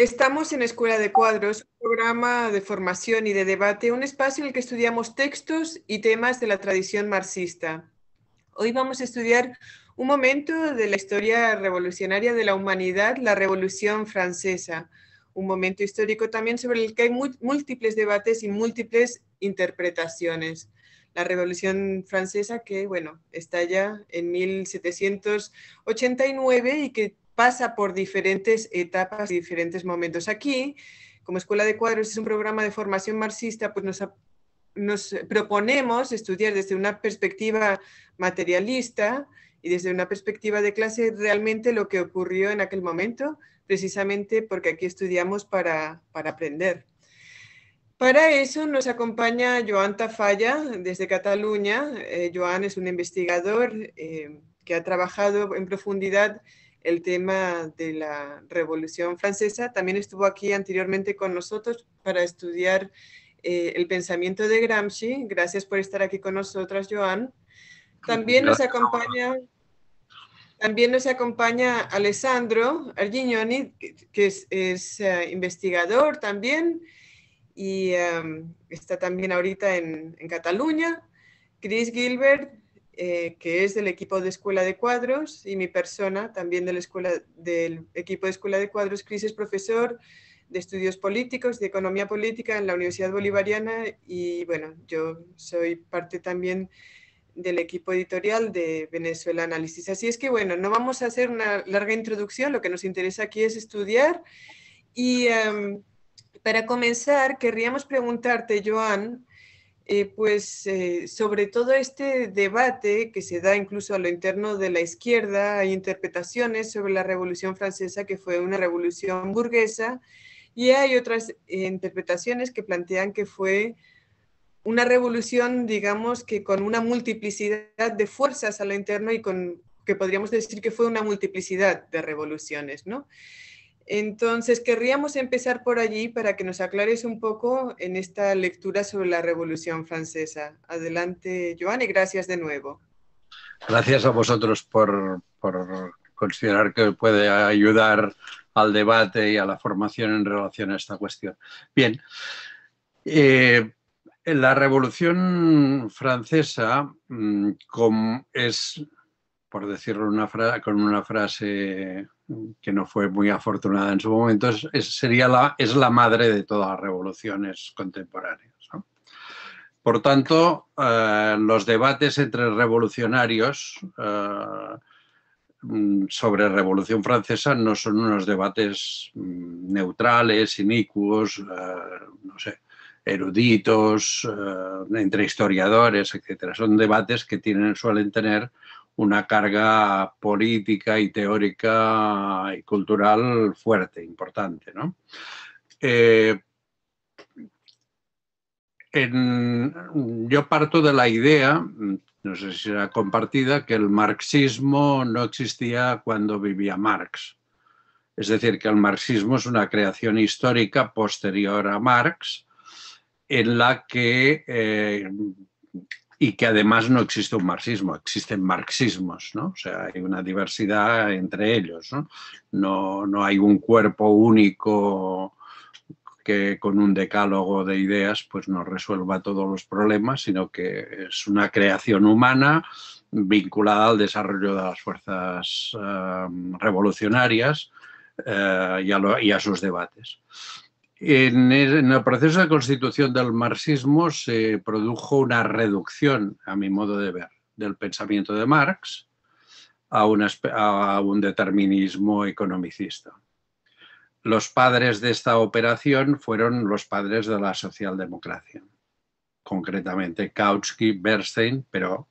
Estamos en Escuela de Cuadros, un programa de formación y de debate, un espacio en el que estudiamos textos y temas de la tradición marxista. Hoy vamos a estudiar un momento de la historia revolucionaria de la humanidad, la Revolución Francesa, un momento histórico también sobre el que hay múltiples debates y múltiples interpretaciones. La Revolución Francesa que, bueno, estalla en 1789 y que pasa por diferentes etapas y diferentes momentos. Aquí, como Escuela de Cuadros es un programa de formación marxista, pues nos proponemos estudiar desde una perspectiva materialista y desde una perspectiva de clase realmente lo que ocurrió en aquel momento, precisamente porque aquí estudiamos para aprender. Para eso nos acompaña Joan Tafalla desde Cataluña. Joan es un investigador que ha trabajado en profundidad el tema de la Revolución Francesa. También estuvo aquí anteriormente con nosotros para estudiar el pensamiento de Gramsci. Gracias por estar aquí con nosotras, Joan. También nos acompaña Alessandro Argiñoni, que es investigador también y está también ahorita en Cataluña. Chris Gilbert, que es del equipo de Escuela de Cuadros, y mi persona, también del equipo de Escuela de Cuadros. Chris es profesor de Estudios Políticos, de Economía Política en la Universidad Bolivariana, y bueno, yo soy parte también del equipo editorial de Venezuela Análisis. Así es que bueno, no vamos a hacer una larga introducción, lo que nos interesa aquí es estudiar. Y para comenzar, querríamos preguntarte, Joan, sobre todo este debate que se da incluso a lo interno de la izquierda, hay interpretaciones sobre la Revolución Francesa, que fue una revolución burguesa, y hay otras interpretaciones que plantean que fue una revolución, digamos, que con una multiplicidad de fuerzas a lo interno y que podríamos decir que fue una multiplicidad de revoluciones, ¿no? Entonces, querríamos empezar por allí para que nos aclares un poco en esta lectura sobre la Revolución Francesa. Adelante, Joan, y gracias de nuevo. Gracias a vosotros por considerar que puede ayudar al debate y a la formación en relación a esta cuestión. Bien, la Revolución Francesa es, por decirlo con una frase que no fue muy afortunada en su momento, es la madre de todas las revoluciones contemporáneas, ¿no? Por tanto, los debates entre revolucionarios sobre Revolución Francesa no son unos debates neutrales, inicuos, no sé, eruditos, entre historiadores, etc. Son debates que suelen tener una carga política y teórica y cultural fuerte, importante, ¿no? Yo parto de la idea, no sé si será compartida, que el marxismo no existía cuando vivía Marx. Es decir, que el marxismo es una creación histórica posterior a Marx, en la que... y que además no existe un marxismo, existen marxismos, ¿no? O sea, hay una diversidad entre ellos, ¿no? No hay un cuerpo único que con un decálogo de ideas pues nos resuelva todos los problemas, sino que es una creación humana vinculada al desarrollo de las fuerzas revolucionarias y a sus debates. En el proceso de constitución del marxismo se produjo una reducción, a mi modo de ver, del pensamiento de Marx a un determinismo economicista. Los padres de esta operación fueron los padres de la socialdemocracia, concretamente Kautsky, Bernstein, pero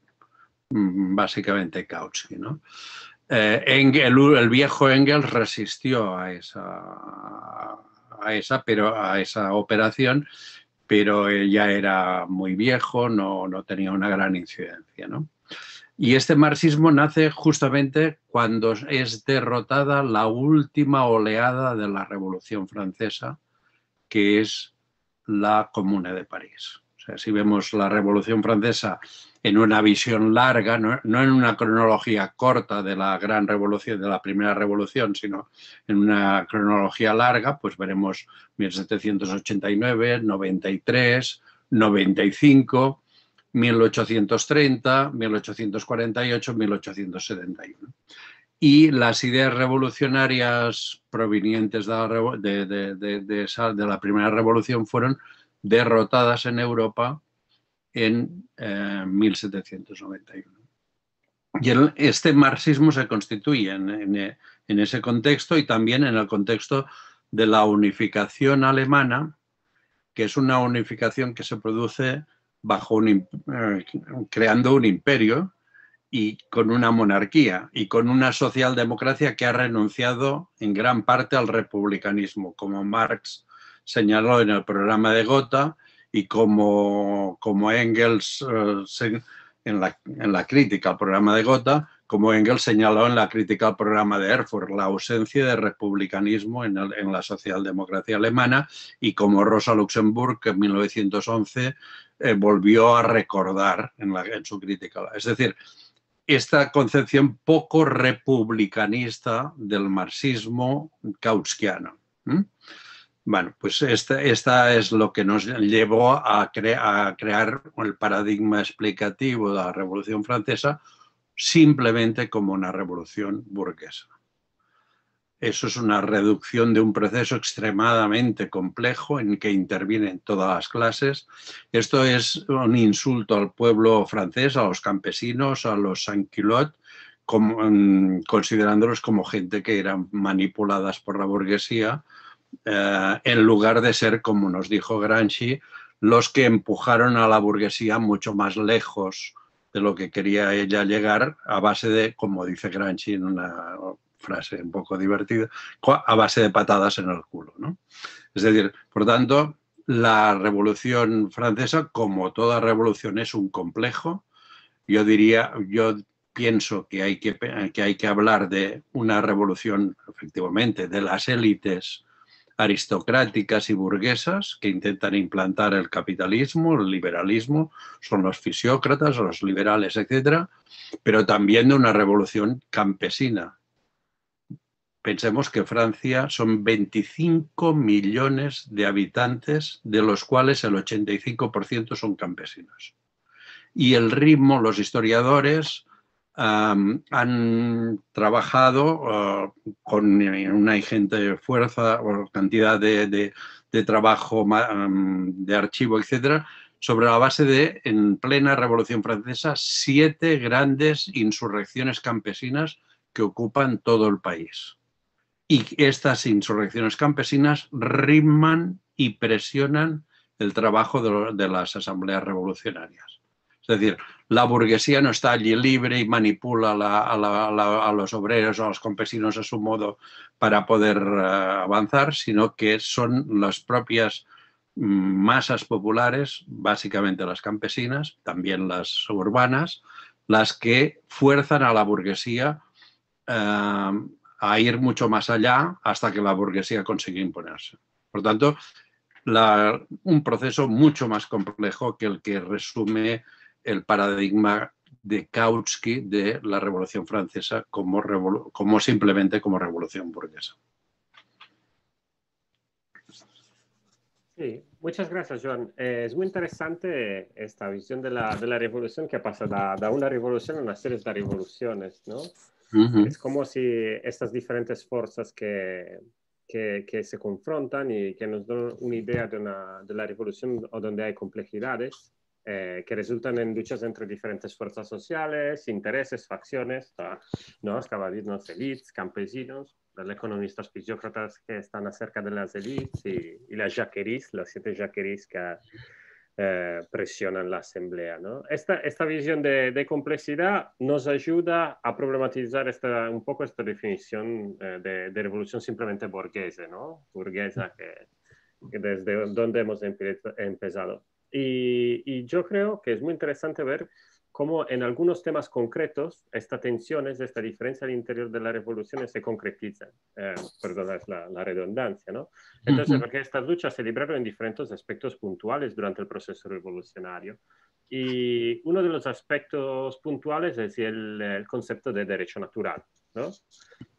básicamente Kautsky, ¿no? El viejo Engels resistió a esa operación, pero ya era muy viejo, no tenía una gran incidencia, ¿no? Y este marxismo nace justamente cuando es derrotada la última oleada de la Revolución Francesa, que es la Comuna de París. sea, si vemos la Revolución Francesa en una visión larga, no en una cronología corta de la gran revolución, de la primera revolución, sino en una cronología larga, pues veremos 1789, 93, 95, 1830, 1848, 1871. Y las ideas revolucionarias provenientes de la primera revolución fueron derrotadas en Europa en 1791. Y este marxismo se constituye en ese contexto y también en el contexto de la unificación alemana, que es una unificación que se produce bajo creando un imperio y con una monarquía y con una socialdemocracia que ha renunciado en gran parte al republicanismo, como Marx señaló en el programa de Gotha y como Engels en la crítica al programa de Gotha, como Engels señaló en la crítica al programa de Erfurt, la ausencia de republicanismo en la socialdemocracia alemana, y como Rosa Luxemburg, que en 1911 volvió a recordar en su crítica. Es decir, esta concepción poco republicanista del marxismo kautskiano. Bueno, pues esta es lo que nos llevó a crear el paradigma explicativo de la Revolución Francesa simplemente como una revolución burguesa. Eso es una reducción de un proceso extremadamente complejo en que intervienen todas las clases. Esto es un insulto al pueblo francés, a los campesinos, a los sans-culottes, considerándolos como gente que eran manipuladas por la burguesía, en lugar de ser, como nos dijo Gramsci, los que empujaron a la burguesía mucho más lejos de lo que quería ella llegar, a base de, como dice Gramsci en una frase un poco divertida, a base de patadas en el culo, ¿no? Es decir, por tanto, la Revolución Francesa, como toda revolución, es un complejo. Yo pienso que hay que hablar de una revolución, efectivamente, de las élites aristocráticas y burguesas que intentan implantar el capitalismo, el liberalismo, son los fisiócratas, los liberales, etcétera, pero también de una revolución campesina. Pensemos que Francia son 25 millones de habitantes, de los cuales el 85% son campesinos. Y el ritmo, los historiadores han trabajado con una ingente fuerza o cantidad de trabajo de archivo, etcétera, sobre la base de, en plena Revolución Francesa, 7 grandes insurrecciones campesinas que ocupan todo el país. Y estas insurrecciones campesinas riman y presionan el trabajo de las asambleas revolucionarias. Es decir, la burguesía no está allí libre y manipula a los obreros o a los campesinos a su modo para poder avanzar, sino que son las propias masas populares, básicamente las campesinas, también las urbanas, las que fuerzan a la burguesía a ir mucho más allá hasta que la burguesía consigue imponerse. Por tanto, un proceso mucho más complejo que el que resume el paradigma de Kautsky de la Revolución Francesa como simplemente como revolución burguesa. Sí, muchas gracias, Joan. Es muy interesante esta visión de la revolución, que pasa de una revolución a una serie de revoluciones, ¿no? Uh-huh. Es como si estas diferentes fuerzas que se confrontan y que nos dan una idea de la revolución, o donde hay complejidades, que resultan en luchas entre diferentes fuerzas sociales, intereses, facciones, ¿no? Caballeros, élites, campesinos, los economistas fisiócratas que están acerca de las élites y las jacqueries, las 7 jacqueries que presionan la asamblea, ¿no? Esta visión de complejidad nos ayuda a problematizar un poco esta definición de revolución simplemente burguesa, ¿no? Burguesa que desde donde hemos empezado. Y yo creo que es muy interesante ver cómo en algunos temas concretos estas tensiones, esta diferencia al interior de las revoluciones se concretizan. Perdonad la redundancia, ¿no? Entonces, porque estas luchas se libraron en diferentes aspectos puntuales durante el proceso revolucionario. Y uno de los aspectos puntuales es el concepto de derecho natural, ¿no?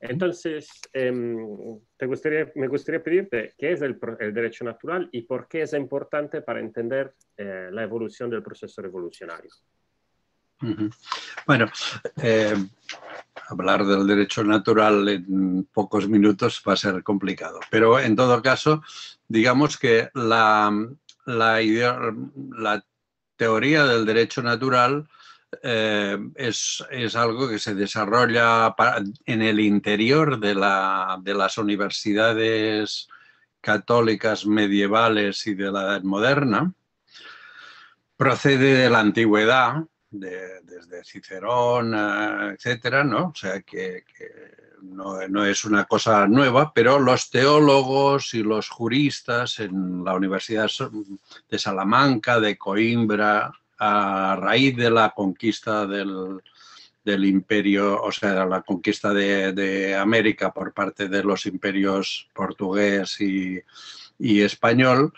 Entonces, me gustaría pedirte qué es el derecho natural y por qué es importante para entender la evolución del proceso revolucionario. Bueno, hablar del derecho natural en pocos minutos va a ser complicado, pero en todo caso, digamos que la teoría del derecho natural es algo que se desarrolla en el interior de las universidades católicas medievales y de la Edad Moderna, procede de la antigüedad, desde Cicerón, etcétera, ¿no? O sea que no es una cosa nueva, pero los teólogos y los juristas en la Universidad de Salamanca, de Coimbra, a raíz de la conquista del imperio, o sea, la conquista de América por parte de los imperios portugués y español,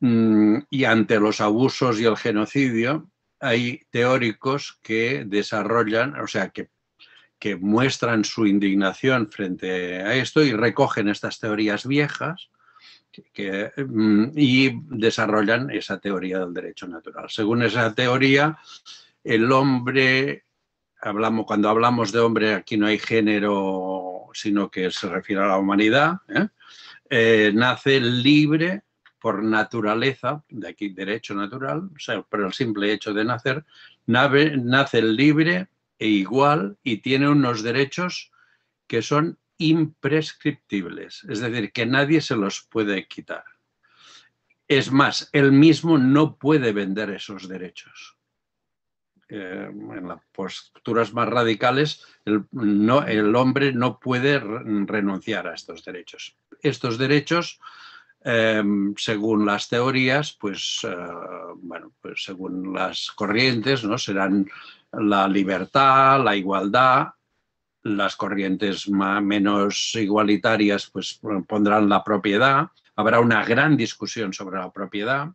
y ante los abusos y el genocidio, hay teóricos que desarrollan, o sea, que muestran su indignación frente a esto y recogen estas teorías viejas y desarrollan esa teoría del derecho natural. Según esa teoría, el hombre, cuando hablamos de hombre aquí no hay género, sino que se refiere a la humanidad, nace libre por naturaleza, de aquí derecho natural, o sea, por el simple hecho de nacer, nace libre e igual y tiene unos derechos que son imprescriptibles, es decir, que nadie se los puede quitar. Es más, él mismo no puede vender esos derechos. En las posturas más radicales, el hombre no puede renunciar a estos derechos. Estos derechos, según las teorías, pues, bueno, pues según las corrientes, ¿no? Serán la libertad, la igualdad. Las corrientes menos igualitarias pues pondrán la propiedad. Habrá una gran discusión sobre la propiedad.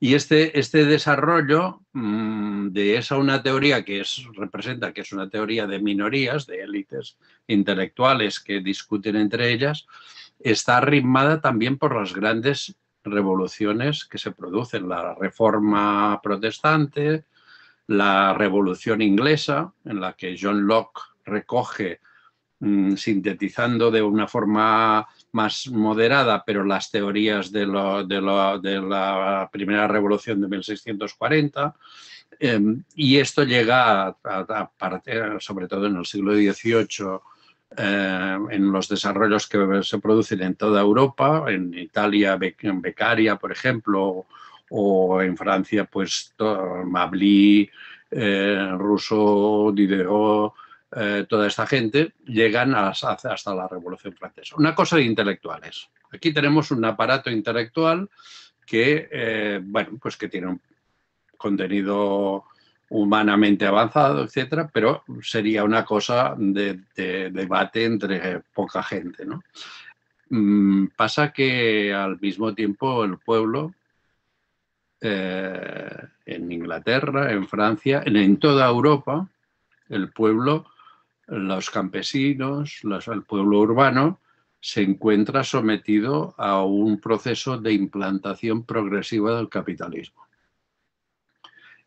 Y este desarrollo de una teoría que representa que es una teoría de minorías, de élites intelectuales que discuten entre ellas, está arrimada también por las grandes revoluciones que se producen, la Reforma Protestante, la Revolución Inglesa, en la que John Locke recoge, sintetizando de una forma más moderada, pero las teorías de la primera revolución de 1640, y esto llega sobre todo en el siglo XVIII, en los desarrollos que se producen en toda Europa, en Italia, en Beccaria, por ejemplo, o en Francia, pues Mably, Rousseau, Diderot, toda esta gente, llegan hasta la Revolución Francesa. Una cosa de intelectuales. Aquí tenemos un aparato intelectual que, bueno, pues que tiene un contenido humanamente avanzado, etcétera, pero sería una cosa de debate entre poca gente, ¿no? Pasa que al mismo tiempo el pueblo, en Inglaterra, en Francia, en toda Europa, el pueblo, los campesinos, el pueblo urbano, se encuentra sometido a un proceso de implantación progresiva del capitalismo.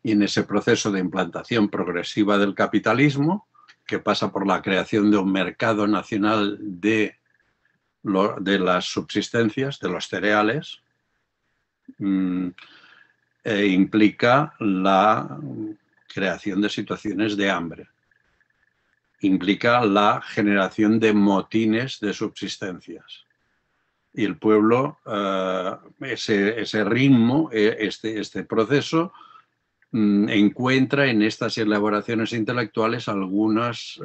Y en ese proceso de implantación progresiva del capitalismo, que pasa por la creación de un mercado nacional de las subsistencias, de los cereales, implica la creación de situaciones de hambre. Implica la generación de motines de subsistencias. Y el pueblo, ese ritmo, este proceso, encuentra en estas elaboraciones intelectuales algunos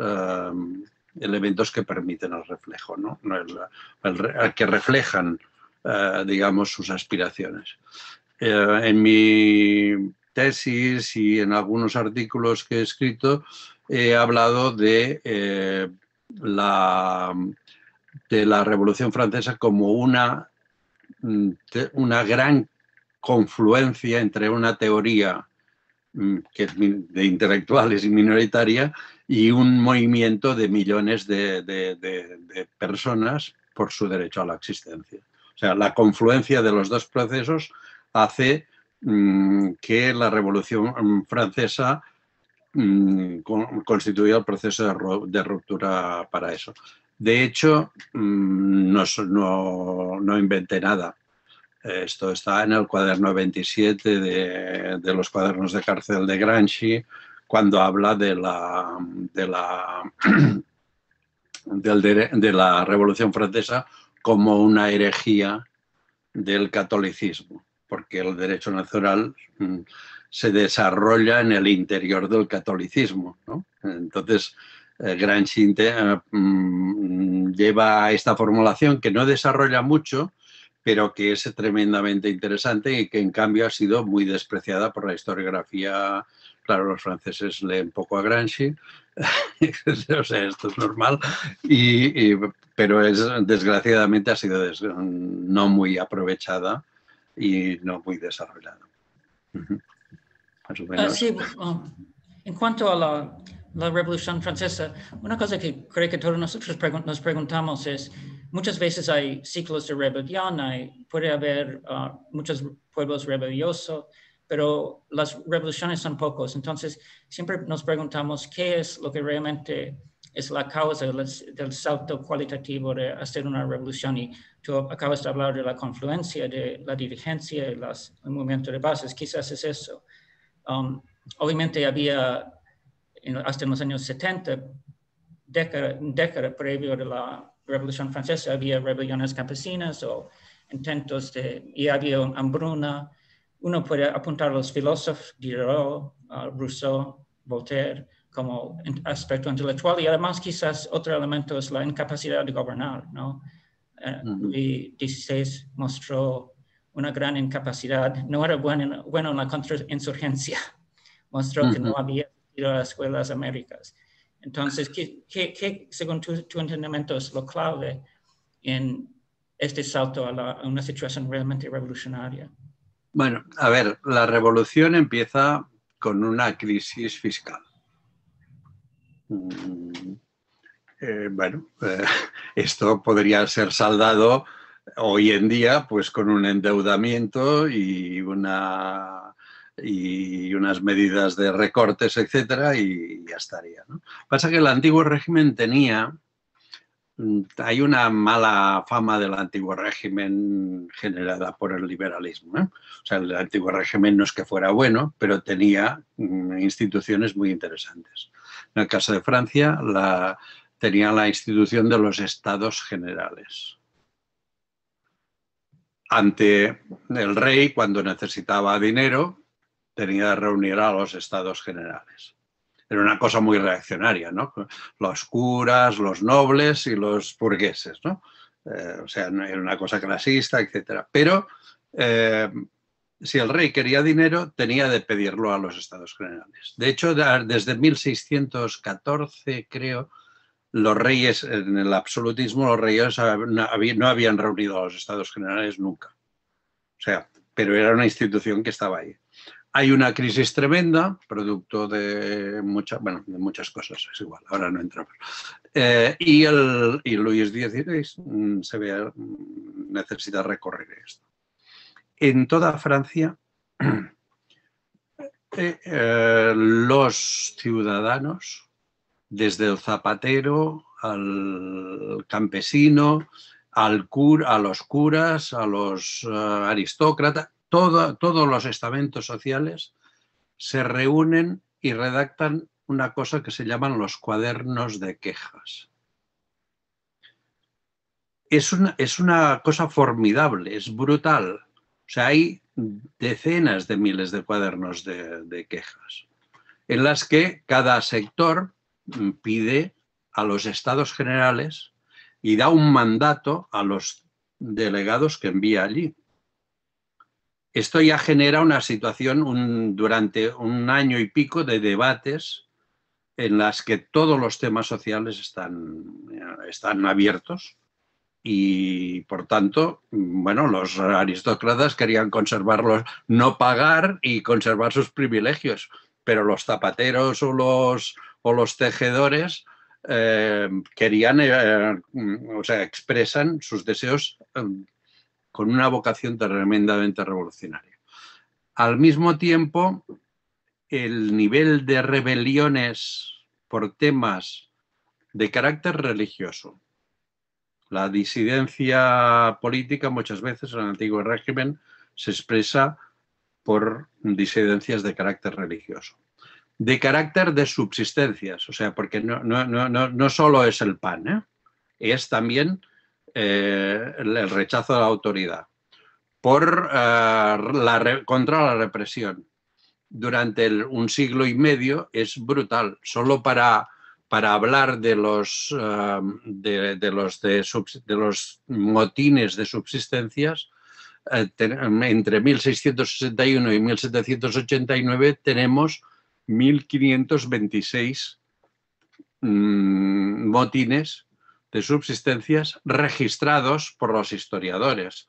elementos que permiten el reflejo, ¿no? Que reflejan, digamos, sus aspiraciones. En mi tesis y en algunos artículos que he escrito he hablado de la Revolución Francesa como una gran confluencia entre una teoría que es de intelectuales y minoritaria y un movimiento de millones de personas por su derecho a la existencia. O sea, la confluencia de los dos procesos hace que la Revolución Francesa constituya el proceso de ruptura para eso. De hecho, no inventé nada. Esto está en el cuaderno 27 de los cuadernos de cárcel de Gramsci, cuando habla de la Revolución Francesa como una herejía del catolicismo, porque el derecho natural se desarrolla en el interior del catolicismo, ¿no? Entonces, Gramsci lleva a esta formulación que no desarrolla mucho, pero que es tremendamente interesante y que en cambio ha sido muy despreciada por la historiografía. Claro, los franceses leen poco a Gramsci, o sea, esto es normal, pero desgraciadamente ha sido no muy aprovechada y no muy desarrollada. Más o menos. Sí, en cuanto a la Revolución Francesa, una cosa que creo que todos nosotros nos preguntamos es, muchas veces hay ciclos de rebelión, puede haber muchos pueblos rebeliosos, pero las revoluciones son pocos. Entonces, siempre nos preguntamos qué es lo que realmente es la causa del salto cualitativo de hacer una revolución. Y tú acabas de hablar de la confluencia, de la divergencia, el movimiento de bases, quizás es eso. Obviamente había, hasta en los años 70, década previo de la Revolución Francesa, había rebeliones campesinas o intentos y había hambruna. Uno puede apuntar a los filósofos, Diderot, Rousseau, Voltaire, como aspecto intelectual, y además quizás otro elemento es la incapacidad de gobernar, ¿no? Luis XVI mostró una gran incapacidad, no era bueno en la contrainsurgencia, mostró que no había ido a las escuelas Américas. Entonces, ¿qué según tu entendimiento es lo clave en este salto a una situación realmente revolucionaria? Bueno, a ver, la revolución empieza con una crisis fiscal. Esto podría ser saldado hoy en día pues con un endeudamiento y unas medidas de recortes, etcétera, y ya estaría, ¿no? Pasa que el antiguo régimen hay una mala fama del antiguo régimen generada por el liberalismo, ¿eh? O sea, el antiguo régimen no es que fuera bueno, pero tenía instituciones muy interesantes. En el caso de Francia, tenía la institución de los Estados Generales. Ante el rey, cuando necesitaba dinero, tenía que reunir a los Estados Generales. Era una cosa muy reaccionaria, ¿no? Los curas, los nobles y los burgueses, ¿no? O sea, era una cosa clasista, etc. Pero si el rey quería dinero, tenía de pedirlo a los Estados Generales. De hecho, desde 1614, creo, los reyes, en el absolutismo, los reyes no habían reunido a los Estados Generales nunca. O sea, pero era una institución que estaba ahí. Hay una crisis tremenda, producto de muchas cosas, es igual, ahora no entramos. Y Luis XVI necesita recorrer esto. En toda Francia, los ciudadanos, desde el zapatero al campesino, a los curas, a los aristócratas, todos los estamentos sociales se reúnen y redactan una cosa que se llaman los cuadernos de quejas. Es una cosa formidable, es brutal. O sea, hay decenas de miles de cuadernos de quejas, en las que cada sector pide a los Estados Generales y da un mandato a los delegados que envía allí. Esto ya genera una situación durante un año y pico de debates en las que todos los temas sociales están abiertos y, por tanto, bueno, los aristócratas querían conservarlos, no pagar y conservar sus privilegios, pero los zapateros o los tejedores querían, o sea, expresan sus deseos con una vocación tremendamente revolucionaria. Al mismo tiempo, el nivel de rebeliones por temas de carácter religioso, la disidencia política muchas veces en el antiguo régimen se expresa por disidencias de carácter religioso, de carácter de subsistencias, o sea, porque no solo es el pan, es también el rechazo de la autoridad, contra la represión. Durante un siglo y medio es brutal, solo para hablar de los motines de subsistencias, entre 1661 y 1789 tenemos 1526 motines de subsistencias registrados por los historiadores.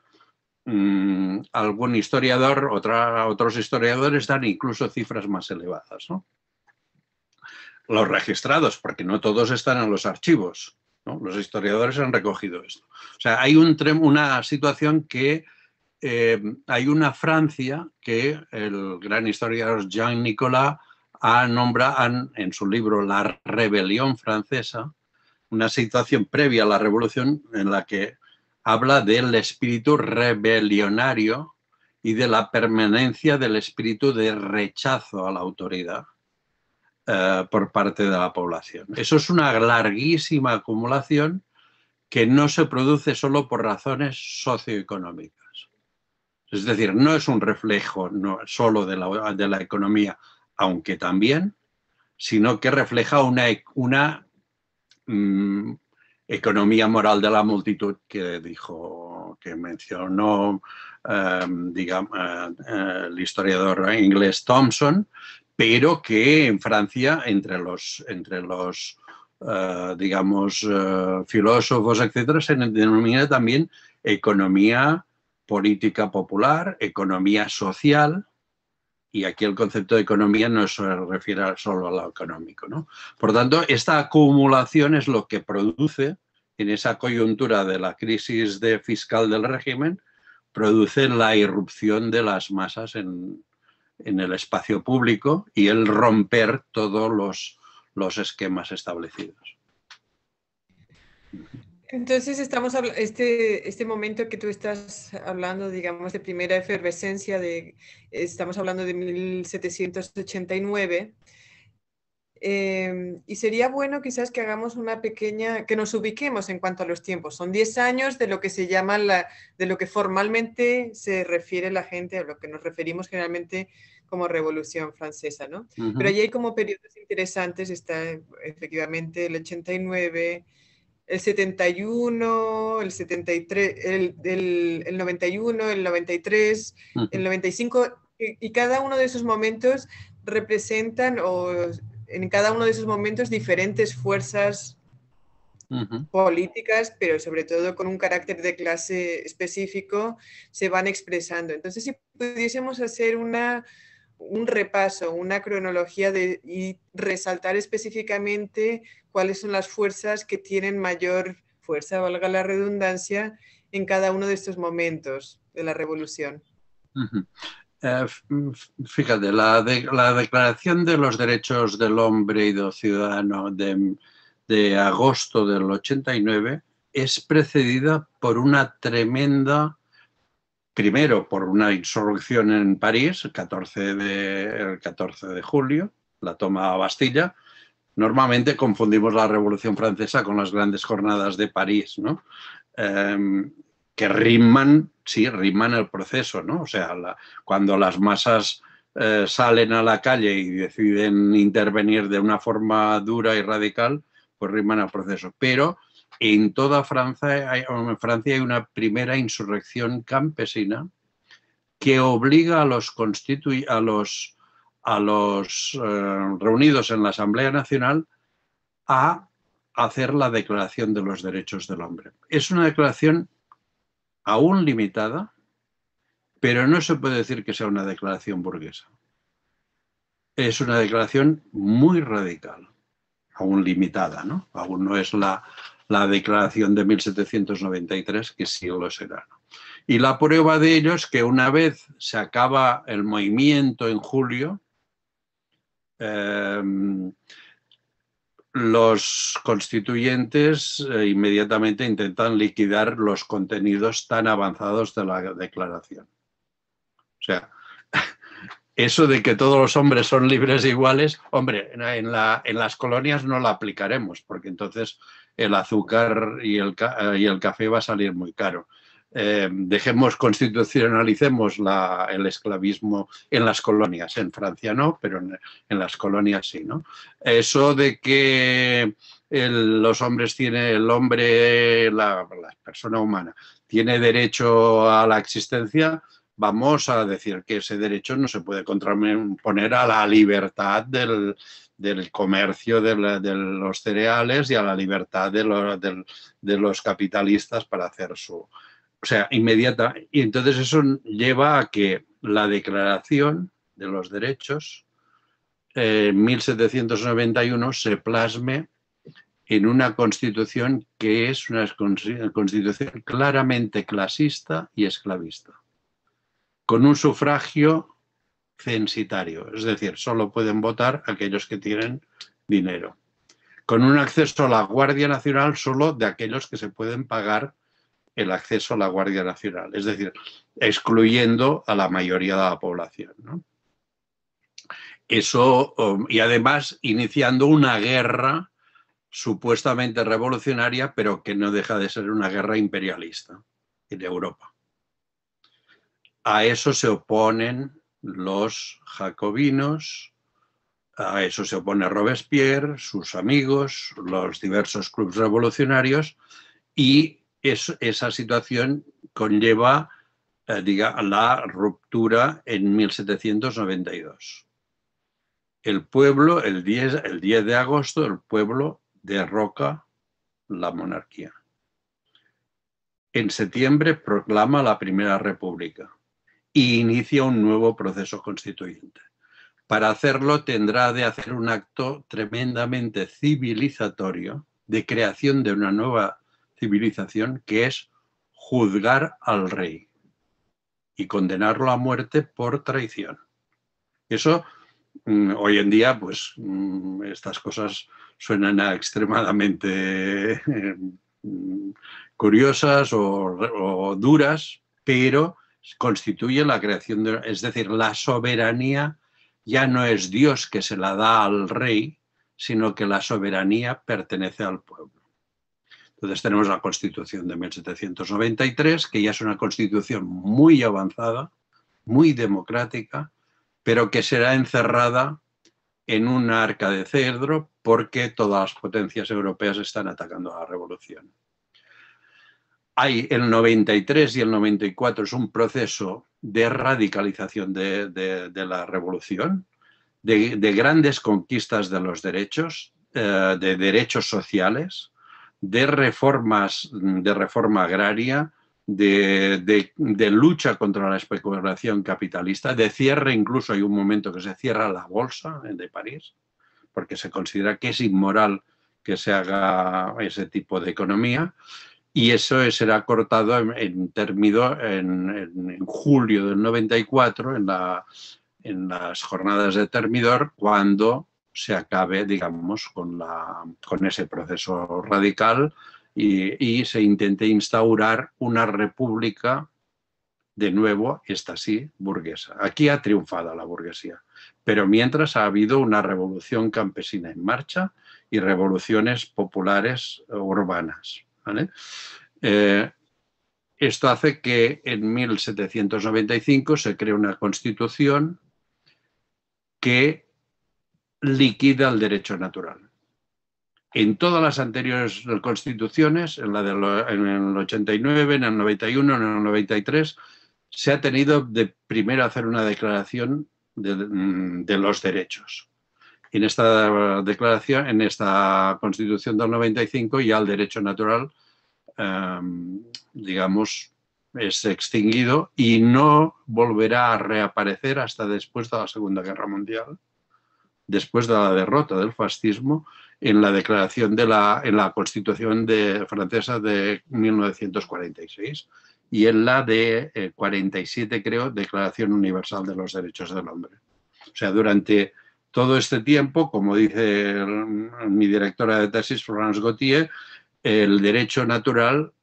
Algún historiador, otros historiadores dan incluso cifras más elevadas, ¿no? Los registrados, porque no todos están en los archivos, ¿no? Los historiadores han recogido esto. O sea, hay una situación que hay una Francia que el gran historiador Jean Nicolas nombra en su libro La Rebelión Francesa, una situación previa a la Revolución en la que habla del espíritu rebelionario y de la permanencia del espíritu de rechazo a la autoridad por parte de la población. Eso es una larguísima acumulación que no se produce solo por razones socioeconómicas. Es decir, no es un reflejo solo de la economía, aunque también, sino que refleja una economía moral de la multitud que mencionó el historiador inglés Thompson, pero que en Francia, entre los filósofos, etcétera, se denomina también economía política popular, economía social, y aquí el concepto de economía no se refiere solo a lo económico, ¿no? Por tanto, esta acumulación es lo que produce, en esa coyuntura de la crisis fiscal del régimen, produce la irrupción de las masas en el espacio público y el romper todos los esquemas establecidos. Entonces estamos hablando, este momento que tú estás hablando, digamos, de primera efervescencia, estamos hablando de 1789, y sería bueno quizás que hagamos que nos ubiquemos en cuanto a los tiempos. Son 10 años de lo que se llama, de lo que formalmente se refiere la gente, a lo que nos referimos generalmente como Revolución Francesa, ¿no? Uh-huh. Pero ahí hay como periodos interesantes, está efectivamente el 89... el 71, el 73, el 91, el 93, el 95, y cada uno de esos momentos representan, en cada uno de esos momentos, diferentes fuerzas políticas, pero sobre todo con un carácter de clase específico, se van expresando. Entonces, si pudiésemos hacer un repaso, una cronología y resaltar específicamente cuáles son las fuerzas que tienen mayor fuerza, valga la redundancia, en cada uno de estos momentos de la revolución. Fíjate, la Declaración de los Derechos del Hombre y del Ciudadano de agosto del 89 es precedida por una tremenda... Primero, por una insurrección en París, el 14 de julio, la toma a Bastilla. Normalmente confundimos la Revolución Francesa con las grandes jornadas de París, ¿no? Que riman el proceso, ¿no? O sea, cuando las masas salen a la calle y deciden intervenir de una forma dura y radical, pues riman el proceso. Pero... en toda Francia hay una primera insurrección campesina que obliga a los reunidos en la Asamblea Nacional a hacer la Declaración de los Derechos del Hombre. Es una declaración aún limitada, pero no se puede decir que sea una declaración burguesa. Es una declaración muy radical, aún limitada, ¿no? Aún no es la declaración de 1793, que sí lo será, ¿no? Y la prueba de ello es que una vez se acaba el movimiento en julio, los constituyentes inmediatamente intentan liquidar los contenidos tan avanzados de la declaración. O sea, eso de que todos los hombres son libres e iguales, hombre, en las colonias no la aplicaremos, porque entonces el azúcar y el café va a salir muy caro. Constitucionalicemos el esclavismo en las colonias. En Francia no, pero en las colonias sí, ¿no? Eso de que la persona humana tiene derecho a la existencia, vamos a decir que ese derecho no se puede contraponer a la libertad del comercio de los cereales y a la libertad de los capitalistas para hacer su... O sea, inmediata. Y entonces eso lleva a que la Declaración de los Derechos, 1791, se plasme en una constitución que es una constitución claramente clasista y esclavista, con un sufragio censitario, es decir, solo pueden votar aquellos que tienen dinero, con un acceso a la Guardia Nacional solo de aquellos que se pueden pagar el acceso a la Guardia Nacional, es decir, excluyendo a la mayoría de la población, ¿no? Eso, y además iniciando una guerra supuestamente revolucionaria, pero que no deja de ser una guerra imperialista en Europa. A eso se oponen los jacobinos, a eso se opone Robespierre, sus amigos, los diversos clubes revolucionarios, y esa situación conlleva la ruptura en 1792. El pueblo, el 10 de agosto, el pueblo derroca la monarquía. En septiembre proclama la Primera República y inicia un nuevo proceso constituyente. Para hacerlo tendrá de hacer un acto tremendamente civilizatorio de creación de una nueva civilización, que es juzgar al rey y condenarlo a muerte por traición. Eso, hoy en día, pues estas cosas suenan extremadamente curiosas o duras, pero constituye la creación de... Es decir, la soberanía ya no es Dios que se la da al rey, sino que la soberanía pertenece al pueblo. Entonces tenemos la Constitución de 1793, que ya es una constitución muy avanzada, muy democrática, pero que será encerrada en una arca de cedro porque todas las potencias europeas están atacando a la revolución. Hay el 93 y el 94, es un proceso de radicalización de la revolución, de grandes conquistas de los derechos, de derechos sociales, de reforma agraria, de lucha contra la especulación capitalista, de cierre, incluso hay un momento que se cierra la bolsa de París, porque se considera que es inmoral que se haga ese tipo de economía, y eso será cortado en julio del 94, en las jornadas de Termidor, cuando se acabe, digamos, con ese proceso radical y se intente instaurar una república, de nuevo, esta sí, burguesa. Aquí ha triunfado la burguesía, pero mientras ha habido una revolución campesina en marcha y revoluciones populares urbanas, ¿vale? Esto hace que en 1795 se cree una constitución que liquida el derecho natural. En todas las anteriores constituciones, en el 89, en el 91, en el 93, se ha tenido de primero hacer una declaración de los derechos. En esta declaración, en esta Constitución del 95, ya el derecho natural, digamos, es extinguido y no volverá a reaparecer hasta después de la Segunda Guerra Mundial, después de la derrota del fascismo, en la declaración de en la Constitución francesa de 1946 y en la de 47, creo, Declaración Universal de los Derechos del Hombre. O sea, durante todo este tiempo, como dice mi directora de tesis, Florence Gautier, el derecho natural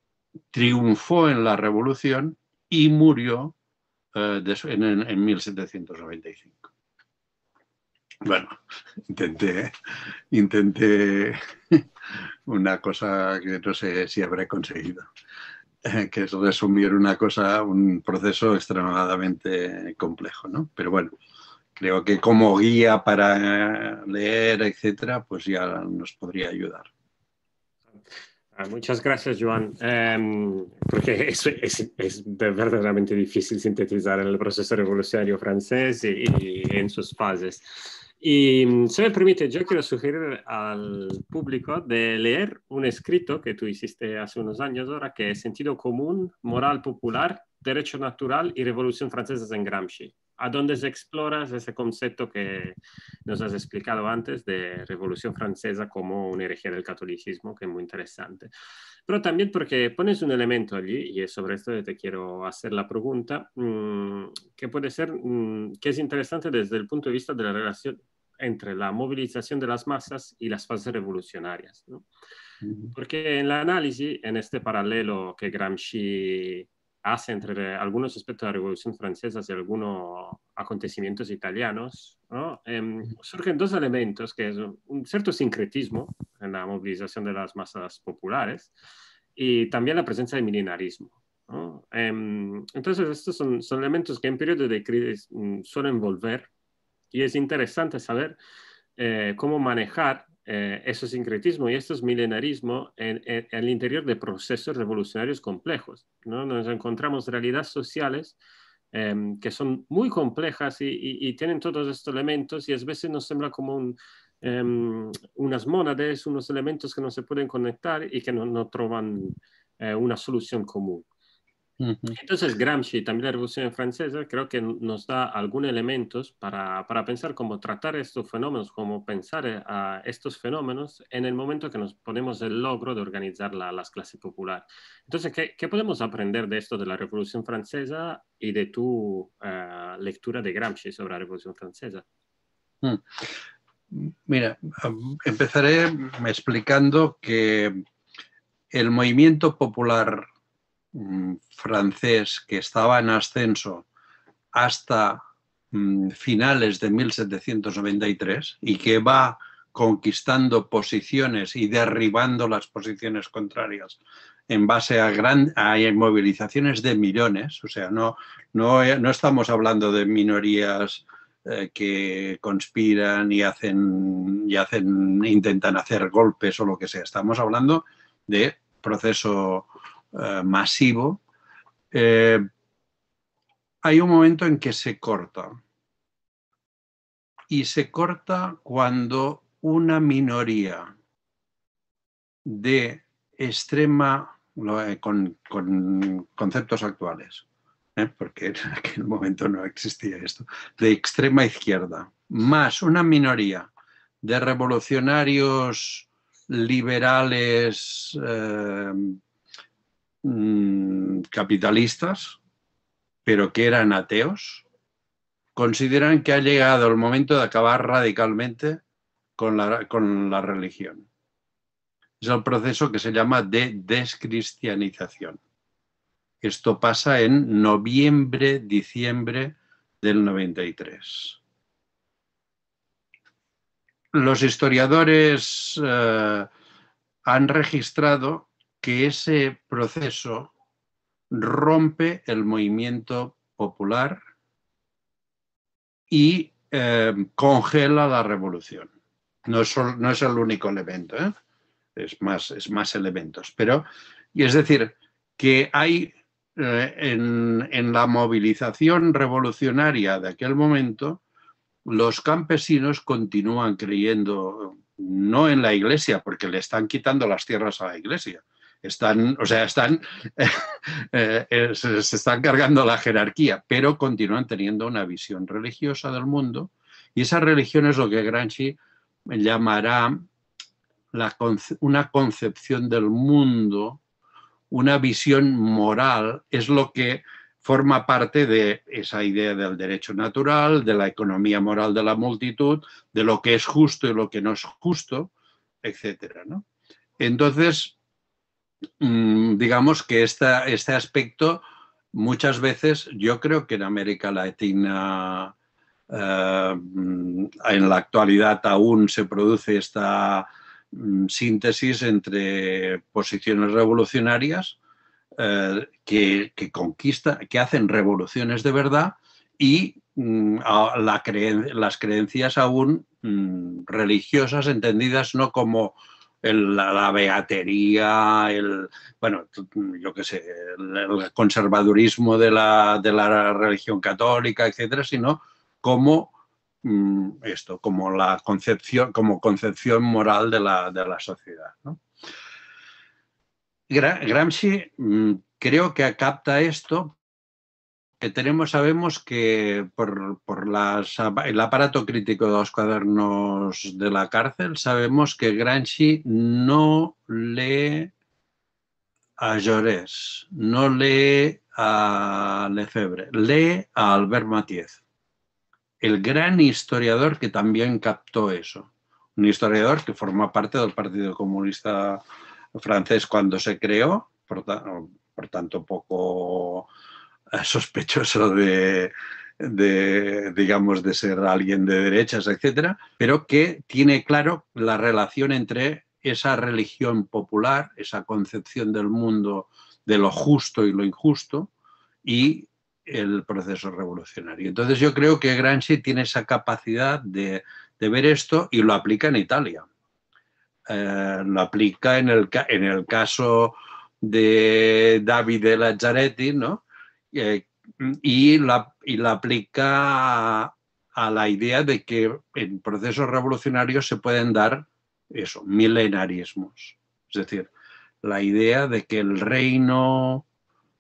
triunfó en la revolución y murió en 1795. Bueno, intenté una cosa que no sé si habré conseguido, que es resumir un proceso extremadamente complejo, ¿no? Pero bueno, creo que como guía para leer, etcétera, pues ya nos podría ayudar. Muchas gracias, Joan, porque es verdaderamente difícil sintetizar el proceso revolucionario francés y en sus fases. Y si me permite, yo quiero sugerir al público de leer un escrito que tú hiciste hace unos años ahora, que es Sentido Común, Moral Popular, Derecho Natural y Revolución Francesa en Gramsci, a donde se explora ese concepto que nos has explicado antes de Revolución Francesa como una herejía del catolicismo, que es muy interesante. Pero también porque pones un elemento allí, y sobre esto te quiero hacer la pregunta, que puede ser, que es interesante desde el punto de vista de la relación entre la movilización de las masas y las fases revolucionarias, ¿no? Porque en el análisis, en este paralelo que Gramsci hace entre algunos aspectos de la Revolución Francesa y algunos acontecimientos italianos, ¿no? Surgen dos elementos, que es un cierto sincretismo en la movilización de las masas populares y también la presencia del milenarismo, ¿no? Entonces estos son elementos que en periodos de crisis suelen volver, y es interesante saber cómo manejar esos sincretismos y estos milenarismos en el interior de procesos revolucionarios complejos, ¿no? Nos encontramos realidades sociales que son muy complejas y tienen todos estos elementos, y a veces nos sembra como unas mónadas, unos elementos que no se pueden conectar y que no trovan una solución común. Entonces Gramsci, también la Revolución Francesa, creo que nos da algunos elementos para pensar cómo tratar estos fenómenos, cómo pensar a estos fenómenos en el momento que nos ponemos el logro de organizar las clases populares. Entonces, ¿qué podemos aprender de esto de la Revolución Francesa y de tu lectura de Gramsci sobre la Revolución Francesa? Mira, empezaré explicando que el movimiento popular francés, que estaba en ascenso hasta finales de 1793 y que va conquistando posiciones y derribando las posiciones contrarias en base a movilizaciones de millones, o sea, no estamos hablando de minorías que conspiran y intentan hacer golpes o lo que sea, estamos hablando de proceso masivo. Hay un momento en que se corta, y se corta cuando una minoría de extrema, con conceptos actuales, porque en aquel momento no existía esto, de extrema izquierda, más una minoría de revolucionarios liberales capitalistas, pero que eran ateos, consideran que ha llegado el momento de acabar radicalmente con la religión. Es el proceso que se llama de descristianización. Esto pasa en noviembre, diciembre del 93. Los historiadores han registrado que ese proceso rompe el movimiento popular y congela la revolución. No es el único elemento, ¿eh? Es más elementos. Pero, y es decir, que hay en la movilización revolucionaria de aquel momento, los campesinos continúan creyendo, no en la Iglesia, porque le están quitando las tierras a la Iglesia. Se están cargando la jerarquía, pero continúan teniendo una visión religiosa del mundo, y esa religión es lo que Gramsci llamará una concepción del mundo, una visión moral, es lo que forma parte de esa idea del derecho natural, de la economía moral de la multitud, de lo que es justo y lo que no es justo, etcétera, ¿no? Entonces, digamos que este aspecto muchas veces, yo creo que en América Latina en la actualidad aún se produce esta síntesis entre posiciones revolucionarias que hacen revoluciones de verdad y las creencias aún religiosas, entendidas no como la beatería, el conservadurismo de la religión católica, etcétera, sino como esto, como la concepción, como concepción moral de la sociedad, ¿no? Gramsci creo que capta esto, que sabemos que por el aparato crítico de los cuadernos de la cárcel, sabemos que Gramsci no lee a Jaurès, no lee a Lefebvre, lee a Albert Mathiez, el gran historiador que también captó eso, un historiador que forma parte del Partido Comunista Francés cuando se creó, por tanto poco sospechoso de ser alguien de derechas, etcétera, pero que tiene claro la relación entre esa religión popular, esa concepción del mundo de lo justo y lo injusto, y el proceso revolucionario. Entonces yo creo que Gramsci tiene esa capacidad de ver esto y lo aplica en Italia. Lo aplica en el caso de Davide Lazzaretti, ¿no? Y la aplica a la idea de que en procesos revolucionarios se pueden dar eso, milenarismos. Es decir, la idea de que el reino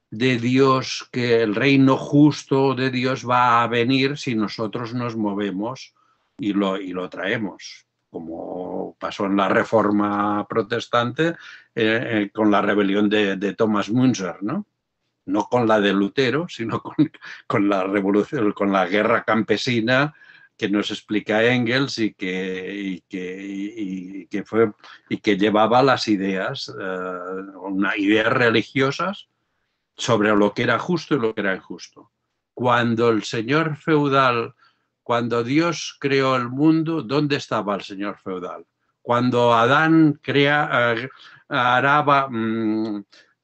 de Dios, que el reino justo de Dios va a venir si nosotros nos movemos y lo traemos, como pasó en la Reforma Protestante con la rebelión de Thomas Müntzer, ¿no? No con la de Lutero, sino con la revolución, con la guerra campesina que nos explica Engels y que llevaba las ideas, ideas religiosas sobre lo que era justo y lo que era injusto. Cuando el señor feudal, cuando Dios creó el mundo, ¿dónde estaba el señor feudal? Cuando Adán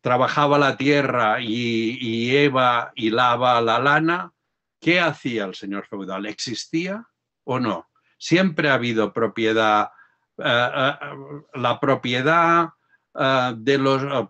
trabajaba la tierra y Eva hilaba la lana, ¿qué hacía el señor feudal? ¿Existía o no? Siempre ha habido propiedad, la propiedad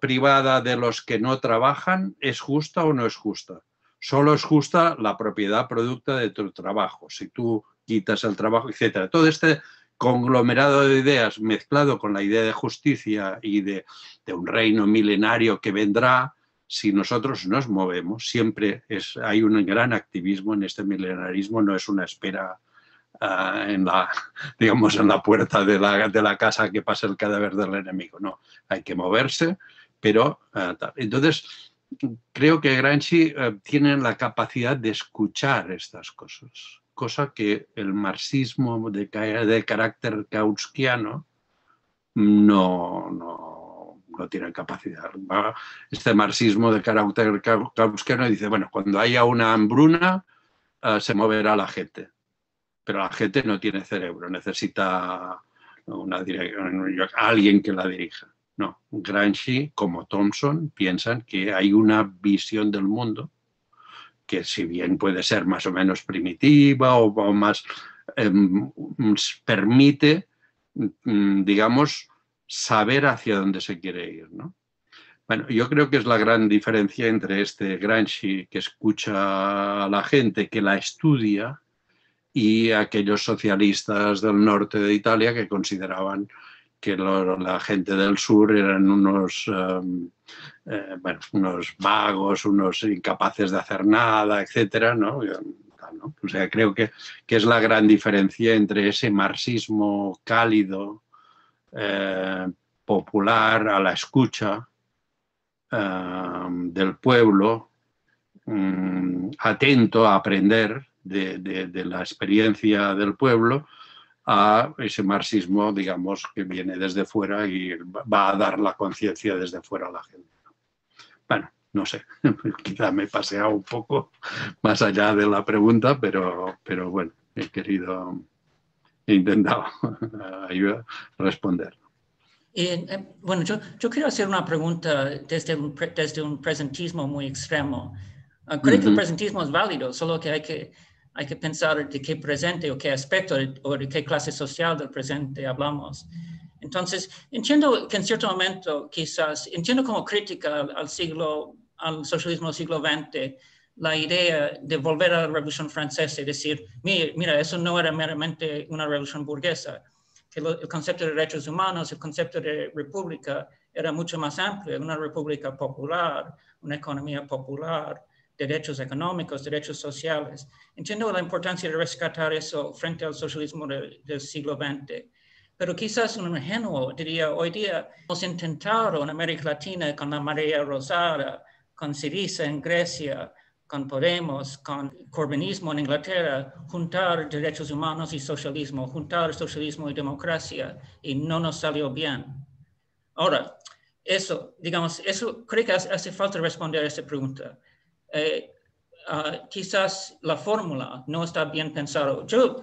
privada de los que no trabajan, ¿es justa o no es justa? Solo es justa la propiedad producta de tu trabajo, si tú quitas el trabajo, etcétera. Todo este conglomerado de ideas mezclado con la idea de justicia y de un reino milenario que vendrá, si nosotros nos movemos, siempre hay un gran activismo en este milenarismo, no es una espera en la puerta de la casa que pasa el cadáver del enemigo. No, hay que moverse, pero tal. Entonces, creo que Gramsci tiene la capacidad de escuchar estas cosas, cosa que el marxismo de carácter kautskiano no tiene capacidad. Este marxismo de carácter kautskiano dice, bueno, cuando haya una hambruna se moverá la gente. Pero la gente no tiene cerebro, necesita alguien que la dirija. No, Gramsci, como Thompson, piensan que hay una visión del mundo que, si bien puede ser más o menos primitiva o más, permite, digamos, saber hacia dónde se quiere ir, ¿no? Bueno, yo creo que es la gran diferencia entre este Gramsci que escucha a la gente, que la estudia, y aquellos socialistas del norte de Italia que consideraban que la gente del sur eran unos, bueno, unos vagos, unos incapaces de hacer nada, etcétera, ¿no? O sea, creo que es la gran diferencia entre ese marxismo cálido, popular, a la escucha del pueblo, atento a aprender de la experiencia del pueblo, a ese marxismo, digamos, que viene desde fuera y va a dar la conciencia desde fuera a la gente. Bueno, no sé, quizá me he paseado un poco más allá de la pregunta, pero bueno, he intentado responder. Bueno, yo quiero hacer una pregunta desde un presentismo muy extremo. Creo que el presentismo es válido, solo que hay que pensar de qué presente o qué aspecto o de qué clase social del presente hablamos. Entonces, entiendo que en cierto momento, quizás, entiendo como crítica al socialismo del siglo XX, la idea de volver a la Revolución Francesa y decir, mira, eso no era meramente una revolución burguesa, que el concepto de derechos humanos, el concepto de república era mucho más amplio, una república popular, una economía popular, derechos económicos, derechos sociales. Entiendo la importancia de rescatar eso frente al socialismo del siglo XX, pero quizás un ingenuo diría, hoy día hemos intentado en América Latina con la marea rosada, con Syriza en Grecia, con Podemos, con Corbynismo en Inglaterra, juntar derechos humanos y socialismo, juntar socialismo y democracia, y no nos salió bien. Ahora, eso creo que hace falta responder a esa pregunta. Quizás la fórmula no está bien pensada. Yo,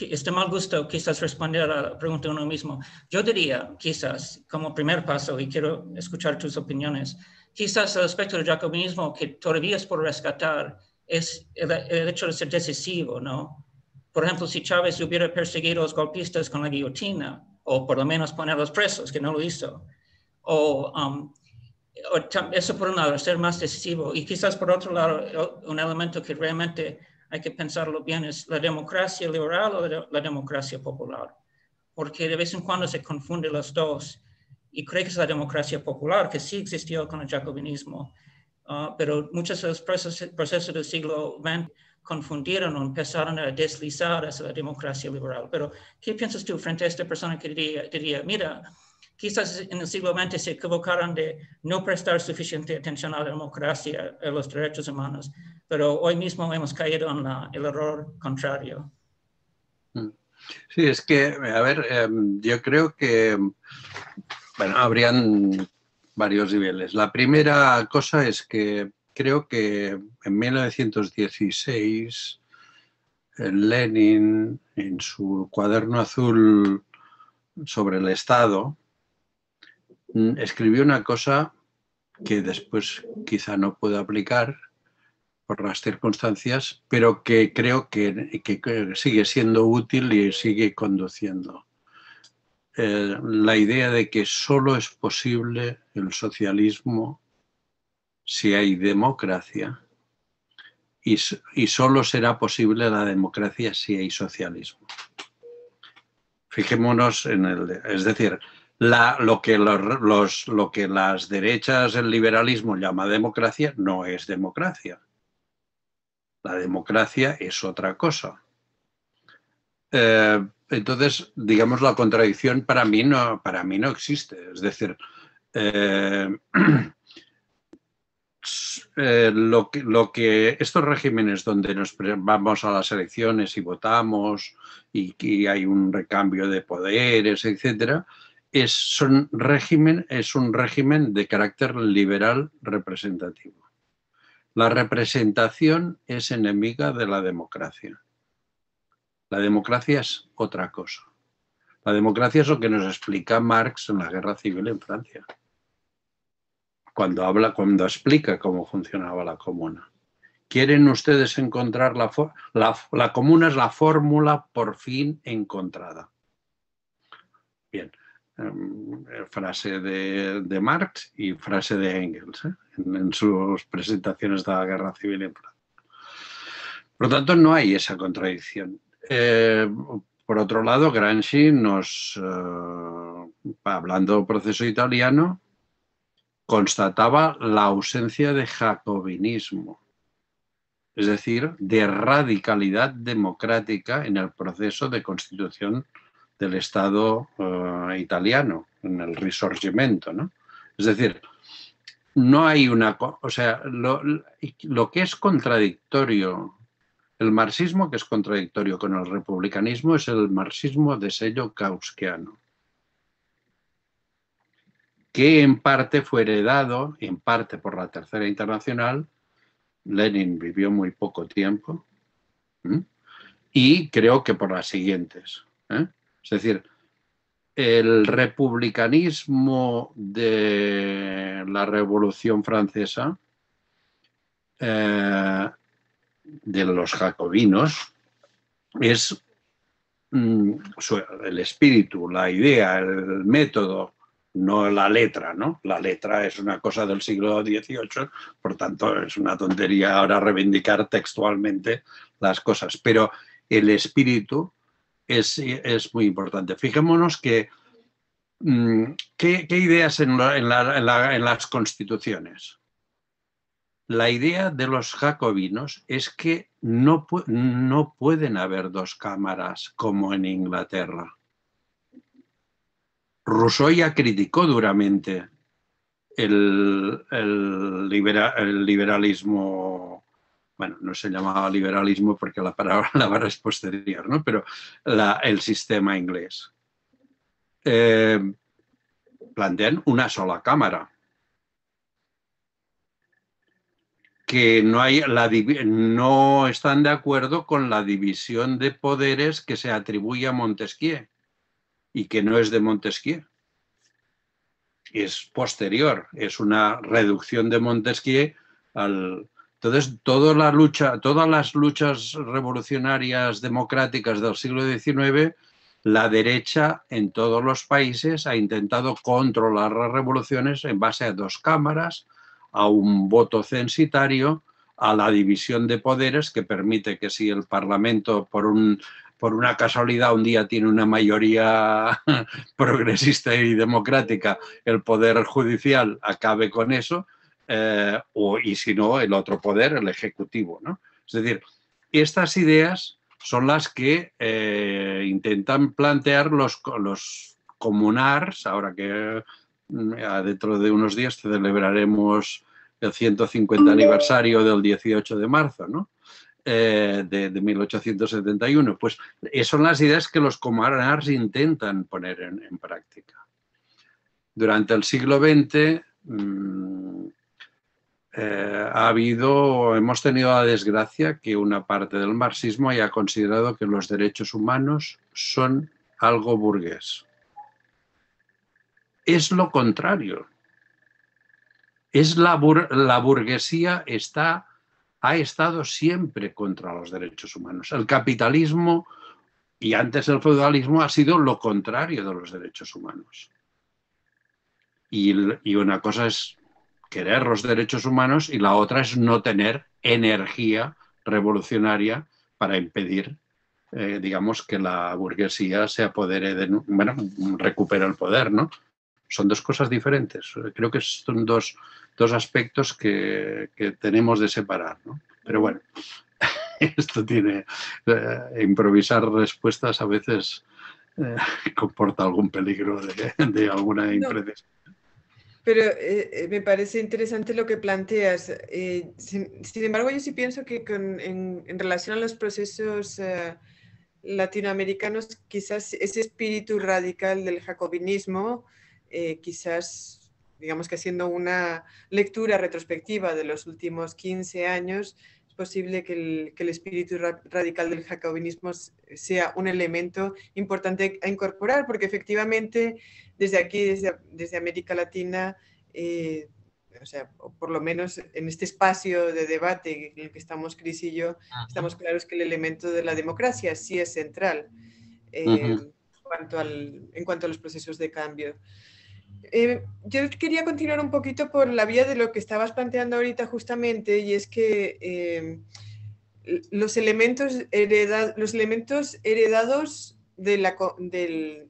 este mal gusto quizás responder a la pregunta uno mismo. Yo diría, quizás, como primer paso, y quiero escuchar tus opiniones, quizás el aspecto del jacobinismo que todavía es por rescatar es el hecho de ser decisivo, ¿no? Por ejemplo, si Chávez hubiera perseguido a los golpistas con la guillotina, o por lo menos ponerlos presos, que no lo hizo, eso por un lado, ser más decisivo, y quizás por otro lado, un elemento que realmente hay que pensarlo bien es la democracia liberal o la democracia popular, porque de vez en cuando se confunden los dos, y creo que es la democracia popular, que sí existió con el jacobinismo, pero muchos de los procesos del siglo XX confundieron o empezaron a deslizar hacia la democracia liberal. Pero, ¿qué piensas tú frente a esta persona que diría, mira, quizás en el siglo XX se equivocaron de no prestar suficiente atención a la democracia, a los derechos humanos, pero hoy mismo hemos caído en el error contrario? Sí, es que, a ver, yo creo que, bueno, habrían varios niveles. La primera cosa es que creo que en 1916 Lenin, en su cuaderno azul sobre el Estado, escribió una cosa que después quizá no puedo aplicar por las circunstancias, pero que creo que sigue siendo útil y sigue conduciendo. La idea de que solo es posible el socialismo si hay democracia y solo será posible la democracia si hay socialismo. Fijémonos en es decir, lo que las derechas, el liberalismo llama democracia, no es democracia. La democracia es otra cosa. Entonces, digamos, la contradicción para mí no existe. Es decir, lo que estos regímenes donde nos vamos a las elecciones y votamos y hay un recambio de poderes, etcétera, es un régimen de carácter liberal representativo. La representación es enemiga de la democracia. La democracia es otra cosa. La democracia es lo que nos explica Marx en la Guerra Civil en Francia, cuando explica cómo funcionaba la comuna. ¿Quieren ustedes encontrar la comuna es la fórmula por fin encontrada? Bien. frase de Marx y frase de Engels, en sus presentaciones de la Guerra Civil en Francia. Por lo tanto, no hay esa contradicción. Por otro lado, Gramsci nos, hablando del proceso italiano, constataba la ausencia de jacobinismo, es decir, de radicalidad democrática en el proceso de constitución del Estado italiano, en el Risorgimento, ¿no? Es decir, no hay una... O sea, lo que es contradictorio, el marxismo que es contradictorio con el republicanismo es el marxismo de sello kautskyano, que en parte fue heredado, en parte por la Tercera Internacional. Lenin vivió muy poco tiempo, y creo que por las siguientes. Es decir, el republicanismo de la Revolución Francesa, de los jacobinos, es el espíritu, la idea, el método, no la letra, ¿no? La letra es una cosa del siglo XVIII, por tanto es una tontería ahora reivindicar textualmente las cosas, pero el espíritu es muy importante. Fijémonos que, ¿qué ideas en las constituciones? La idea de los jacobinos es que no pueden haber dos cámaras como en Inglaterra. Rousseau ya criticó duramente el liberalismo, bueno, no se llamaba liberalismo porque la palabra es posterior, ¿no? Pero el sistema inglés. Plantean una sola cámara. Que no están de acuerdo con la división de poderes que se atribuye a Montesquieu. Y que no es de Montesquieu, es posterior, es una reducción de Montesquieu al... Entonces, todas las luchas revolucionarias democráticas del siglo XIX, la derecha en todos los países ha intentado controlar las revoluciones en base a dos cámaras, a un voto censitario, a la división de poderes que permite que si el Parlamento por una casualidad un día tiene una mayoría progresista y democrática, el poder judicial acabe con eso, y si no, el otro poder, el ejecutivo, ¿no? Es decir, estas ideas son las que intentan plantear los comunars, ahora que dentro de unos días celebraremos el 150 aniversario del 18 de marzo, ¿no? De 1871, pues son las ideas que los comunars intentan poner en práctica. Durante el siglo XX hemos tenido la desgracia que una parte del marxismo haya considerado que los derechos humanos son algo burgués. Es lo contrario. Es la burguesía ha estado siempre contra los derechos humanos. El capitalismo y antes el feudalismo ha sido lo contrario de los derechos humanos. Y una cosa es querer los derechos humanos y la otra es no tener energía revolucionaria para impedir, digamos, que la burguesía se apodere bueno, recupera el poder, ¿no? Son dos cosas diferentes. Creo que son dos aspectos que tenemos de separar, ¿no? Pero bueno, esto tiene... improvisar respuestas a veces comporta algún peligro de alguna imprecisión. No, pero me parece interesante lo que planteas. Sin embargo, yo sí pienso que en relación a los procesos latinoamericanos, quizás ese espíritu radical del jacobinismo, quizás... digamos que haciendo una lectura retrospectiva de los últimos 15 años, es posible que el espíritu radical del jacobinismo sea un elemento importante a incorporar, porque efectivamente desde aquí, desde América Latina, o sea, por lo menos en este espacio de debate en el que estamos Chris y yo, estamos claros que el elemento de la democracia sí es central. en cuanto a los procesos de cambio. Yo quería continuar un poquito por la vía de lo que estabas planteando ahorita justamente, y es que los elementos heredados de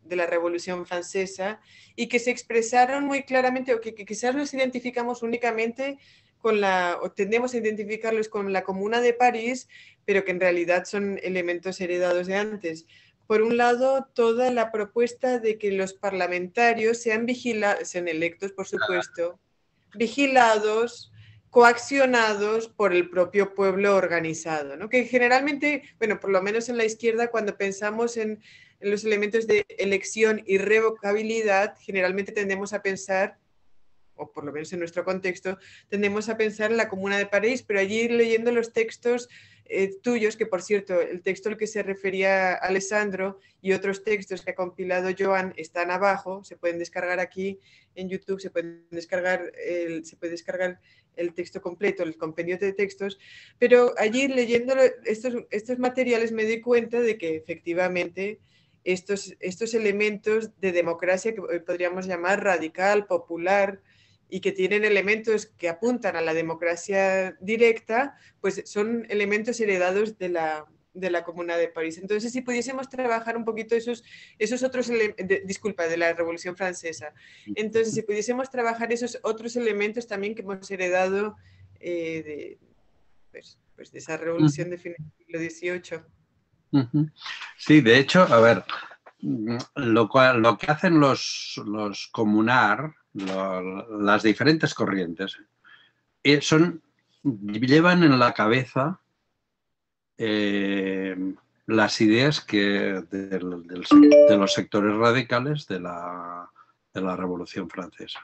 la Revolución Francesa y que se expresaron muy claramente, o que quizás los identificamos únicamente o tendemos a identificarlos con la Comuna de París, pero que en realidad son elementos heredados de antes. Por un lado, toda la propuesta de que los parlamentarios sean electos, por supuesto, vigilados, coaccionados por el propio pueblo organizado, ¿no? Que generalmente, bueno, por lo menos en la izquierda, cuando pensamos en los elementos de elección y revocabilidad, generalmente tendemos a pensar, o por lo menos en nuestro contexto, tendemos a pensar en la Comuna de París, pero allí leyendo los textos tuyos, que por cierto, el texto al que se refería Alessandro y otros textos que ha compilado Joan están abajo, se pueden descargar aquí en YouTube, se puede descargar el texto completo, el compendio de textos, pero allí leyendo estos materiales me di cuenta de que efectivamente estos elementos de democracia que hoy podríamos llamar radical, popular, y que tienen elementos que apuntan a la democracia directa, pues son elementos heredados de la Comuna de París. Entonces, si pudiésemos trabajar un poquito esos otros elementos, disculpa, de la Revolución Francesa. Entonces, si pudiésemos trabajar esos otros elementos también que hemos heredado de esa revolución de fin del siglo XVIII. Sí, de hecho, a ver, lo que hacen los comunar, las diferentes corrientes llevan en la cabeza las ideas de los sectores radicales de la Revolución Francesa.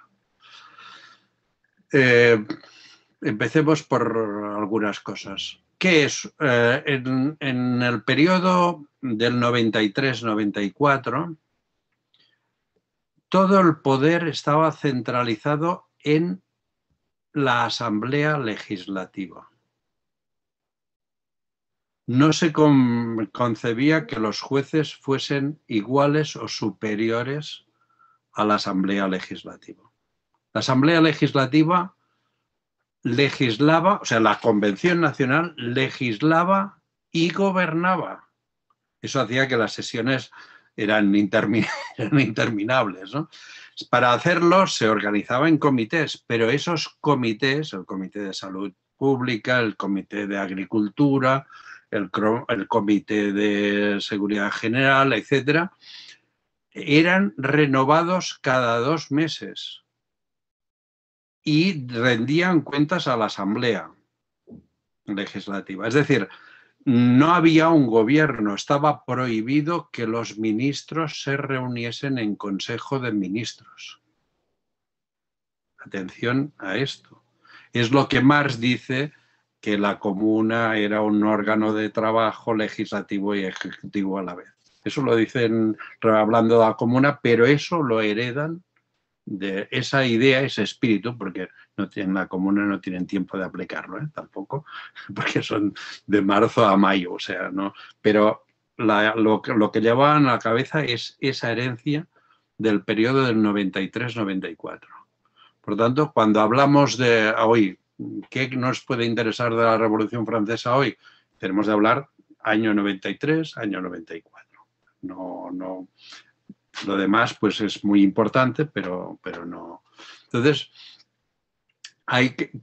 Empecemos por algunas cosas. ¿Qué es? En el periodo del 93-94, todo el poder estaba centralizado en la Asamblea Legislativa. No se concebía que los jueces fuesen iguales o superiores a la Asamblea Legislativa. La Asamblea Legislativa legislaba, o sea, la Convención Nacional legislaba y gobernaba. Eso hacía que las sesiones eran interminables, ¿no? Para hacerlo se organizaba en comités, pero esos comités, el Comité de Salud Pública, el Comité de Agricultura, el Comité de Seguridad General, etcétera, eran renovados cada 2 meses y rendían cuentas a la Asamblea Legislativa. Es decir, no había un gobierno, estaba prohibido que los ministros se reuniesen en Consejo de Ministros. Atención a esto. Es lo que Marx dice, que la comuna era un órgano de trabajo legislativo y ejecutivo a la vez. Eso lo dicen hablando de la comuna, pero eso lo heredan de esa idea, ese espíritu, porque en la comuna no tienen tiempo de aplicarlo, tampoco, porque son de marzo a mayo, o sea, ¿no? Pero lo que llevaban a la cabeza es esa herencia del periodo del 93-94. Por tanto, cuando hablamos de hoy, ¿qué nos puede interesar de la Revolución Francesa hoy? Tenemos de hablar año 93, año 94. No. Lo demás, pues, es muy importante, pero no. Entonces,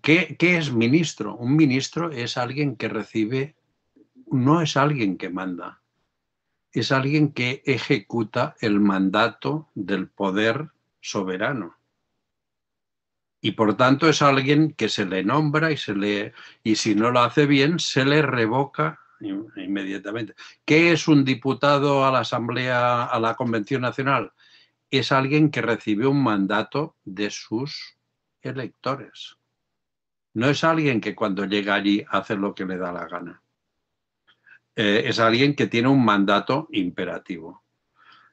¿qué es ministro? Un ministro es alguien que recibe, no es alguien que manda, es alguien que ejecuta el mandato del poder soberano. Y por tanto es alguien que se le nombra y si no lo hace bien, se le revoca inmediatamente. ¿Qué es un diputado a la Asamblea, a la Convención Nacional? Es alguien que recibe un mandato de sus electores. No es alguien que cuando llega allí hace lo que le da la gana. Es alguien que tiene un mandato imperativo.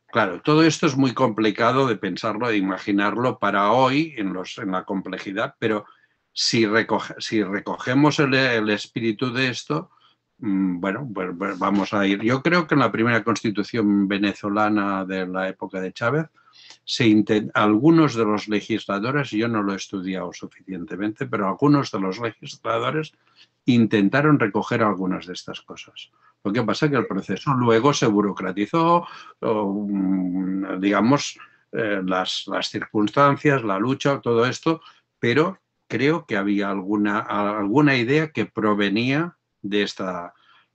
Claro, todo esto es muy complicado de pensarlo, de imaginarlo para hoy en la complejidad, pero si recogemos el espíritu de esto, Bueno, pues vamos a ir. Yo creo que en la primera constitución venezolana de la época de Chávez, algunos de los legisladores, yo no lo he estudiado suficientemente, pero algunos de los legisladores intentaron recoger algunas de estas cosas. Lo que pasa es que el proceso luego se burocratizó, o, digamos, las circunstancias, la lucha, todo esto, pero creo que había alguna idea que provenía de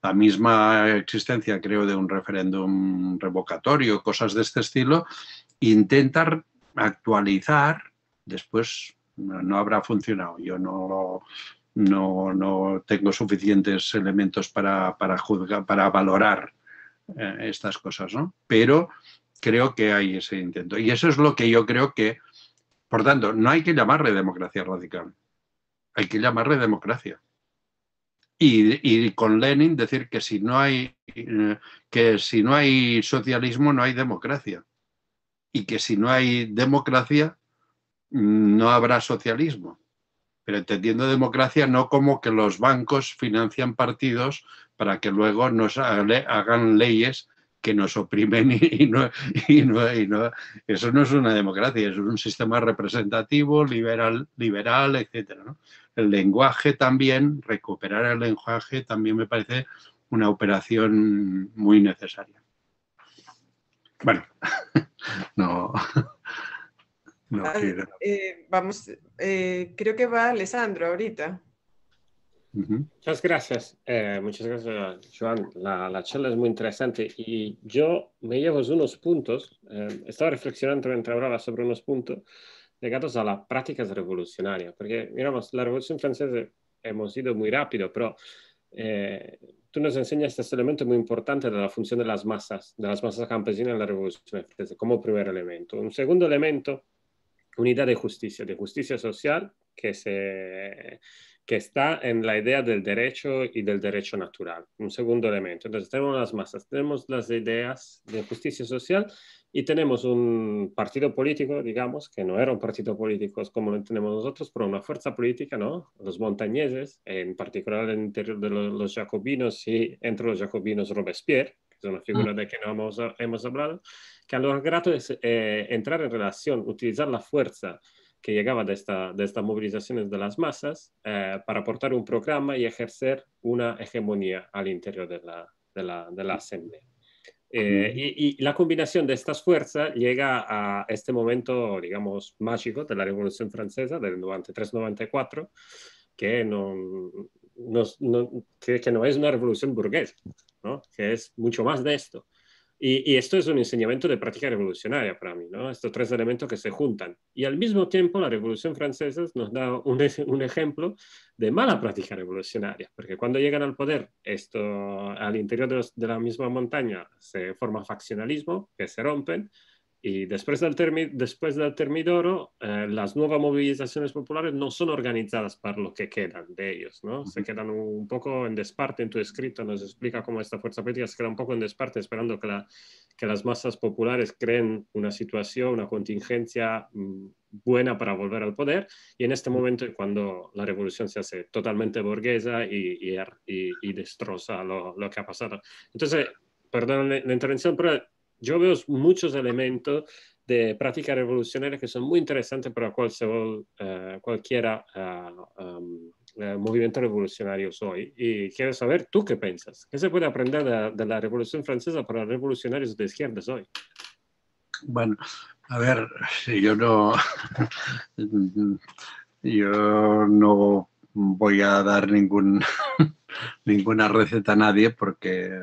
la misma existencia, creo, de un referéndum revocatorio, cosas de este estilo, intentar actualizar, después no habrá funcionado. Yo no tengo suficientes elementos para juzgar, para valorar estas cosas, ¿no? Pero creo que hay ese intento. Y eso es lo que yo creo que, por tanto, no hay que llamarle democracia radical, hay que llamarle democracia. Y con Lenin decir que si no hay socialismo no hay democracia, y que si no hay democracia no habrá socialismo, pero entendiendo democracia no como que los bancos financian partidos para que luego nos hagan leyes que nos oprimen y no. Eso no es una democracia, es un sistema representativo, liberal, etcétera, ¿no? El lenguaje también, recuperar el lenguaje también me parece una operación muy necesaria. Bueno, no quiero. Creo que va Alessandro ahorita. Muchas gracias, Joan. La charla es muy interesante y yo me llevo unos puntos. Estaba reflexionando mientras hablaba sobre unos puntos ligados a las prácticas revolucionarias, porque miramos, la Revolución Francesa hemos ido muy rápido, pero tú nos enseñas este elemento muy importante de la función de las masas campesinas en la Revolución Francesa, como primer elemento. Un segundo elemento, unidad de justicia social, que está en la idea del derecho y del derecho natural. Un segundo elemento. Entonces tenemos las masas, tenemos las ideas de justicia social y tenemos un partido político, digamos, que no era un partido político como lo tenemos nosotros, pero una fuerza política, ¿no? Los montañeses, en particular en el interior de los jacobinos y entre los jacobinos Robespierre, que es una figura de que no hemos hablado, que han logrado entrar en relación, utilizar la fuerza que llegaba de estas movilizaciones de las masas para aportar un programa y ejercer una hegemonía al interior de la asamblea. Y la combinación de estas fuerzas llega a este momento, digamos, mágico de la Revolución Francesa del 93-94, que no es una revolución burguesa, ¿no? Que es mucho más de esto. Y esto es un enseñamiento de práctica revolucionaria para mí, ¿no? Estos tres elementos que se juntan. Y al mismo tiempo la Revolución Francesa nos da un ejemplo de mala práctica revolucionaria, porque cuando llegan al poder, al interior de la misma montaña se forma faccionalismo, que se rompen, y después del Termidoro, las nuevas movilizaciones populares no son organizadas para lo que quedan de ellos, ¿no? Se quedan un poco en desparte. En tu escrito nos explica cómo esta fuerza política se queda un poco en desparte esperando que las masas populares creen una situación, una contingencia buena para volver al poder, y en este momento es cuando la revolución se hace totalmente burguesa y destroza lo que ha pasado. Entonces, perdón la intervención, pero yo veo muchos elementos de práctica revolucionaria que son muy interesantes para cualquier movimiento revolucionario hoy. Y quiero saber, ¿tú qué piensas? ¿Qué se puede aprender de la Revolución Francesa para revolucionarios de izquierdas hoy? Bueno, a ver, yo no voy a dar ninguna receta a nadie porque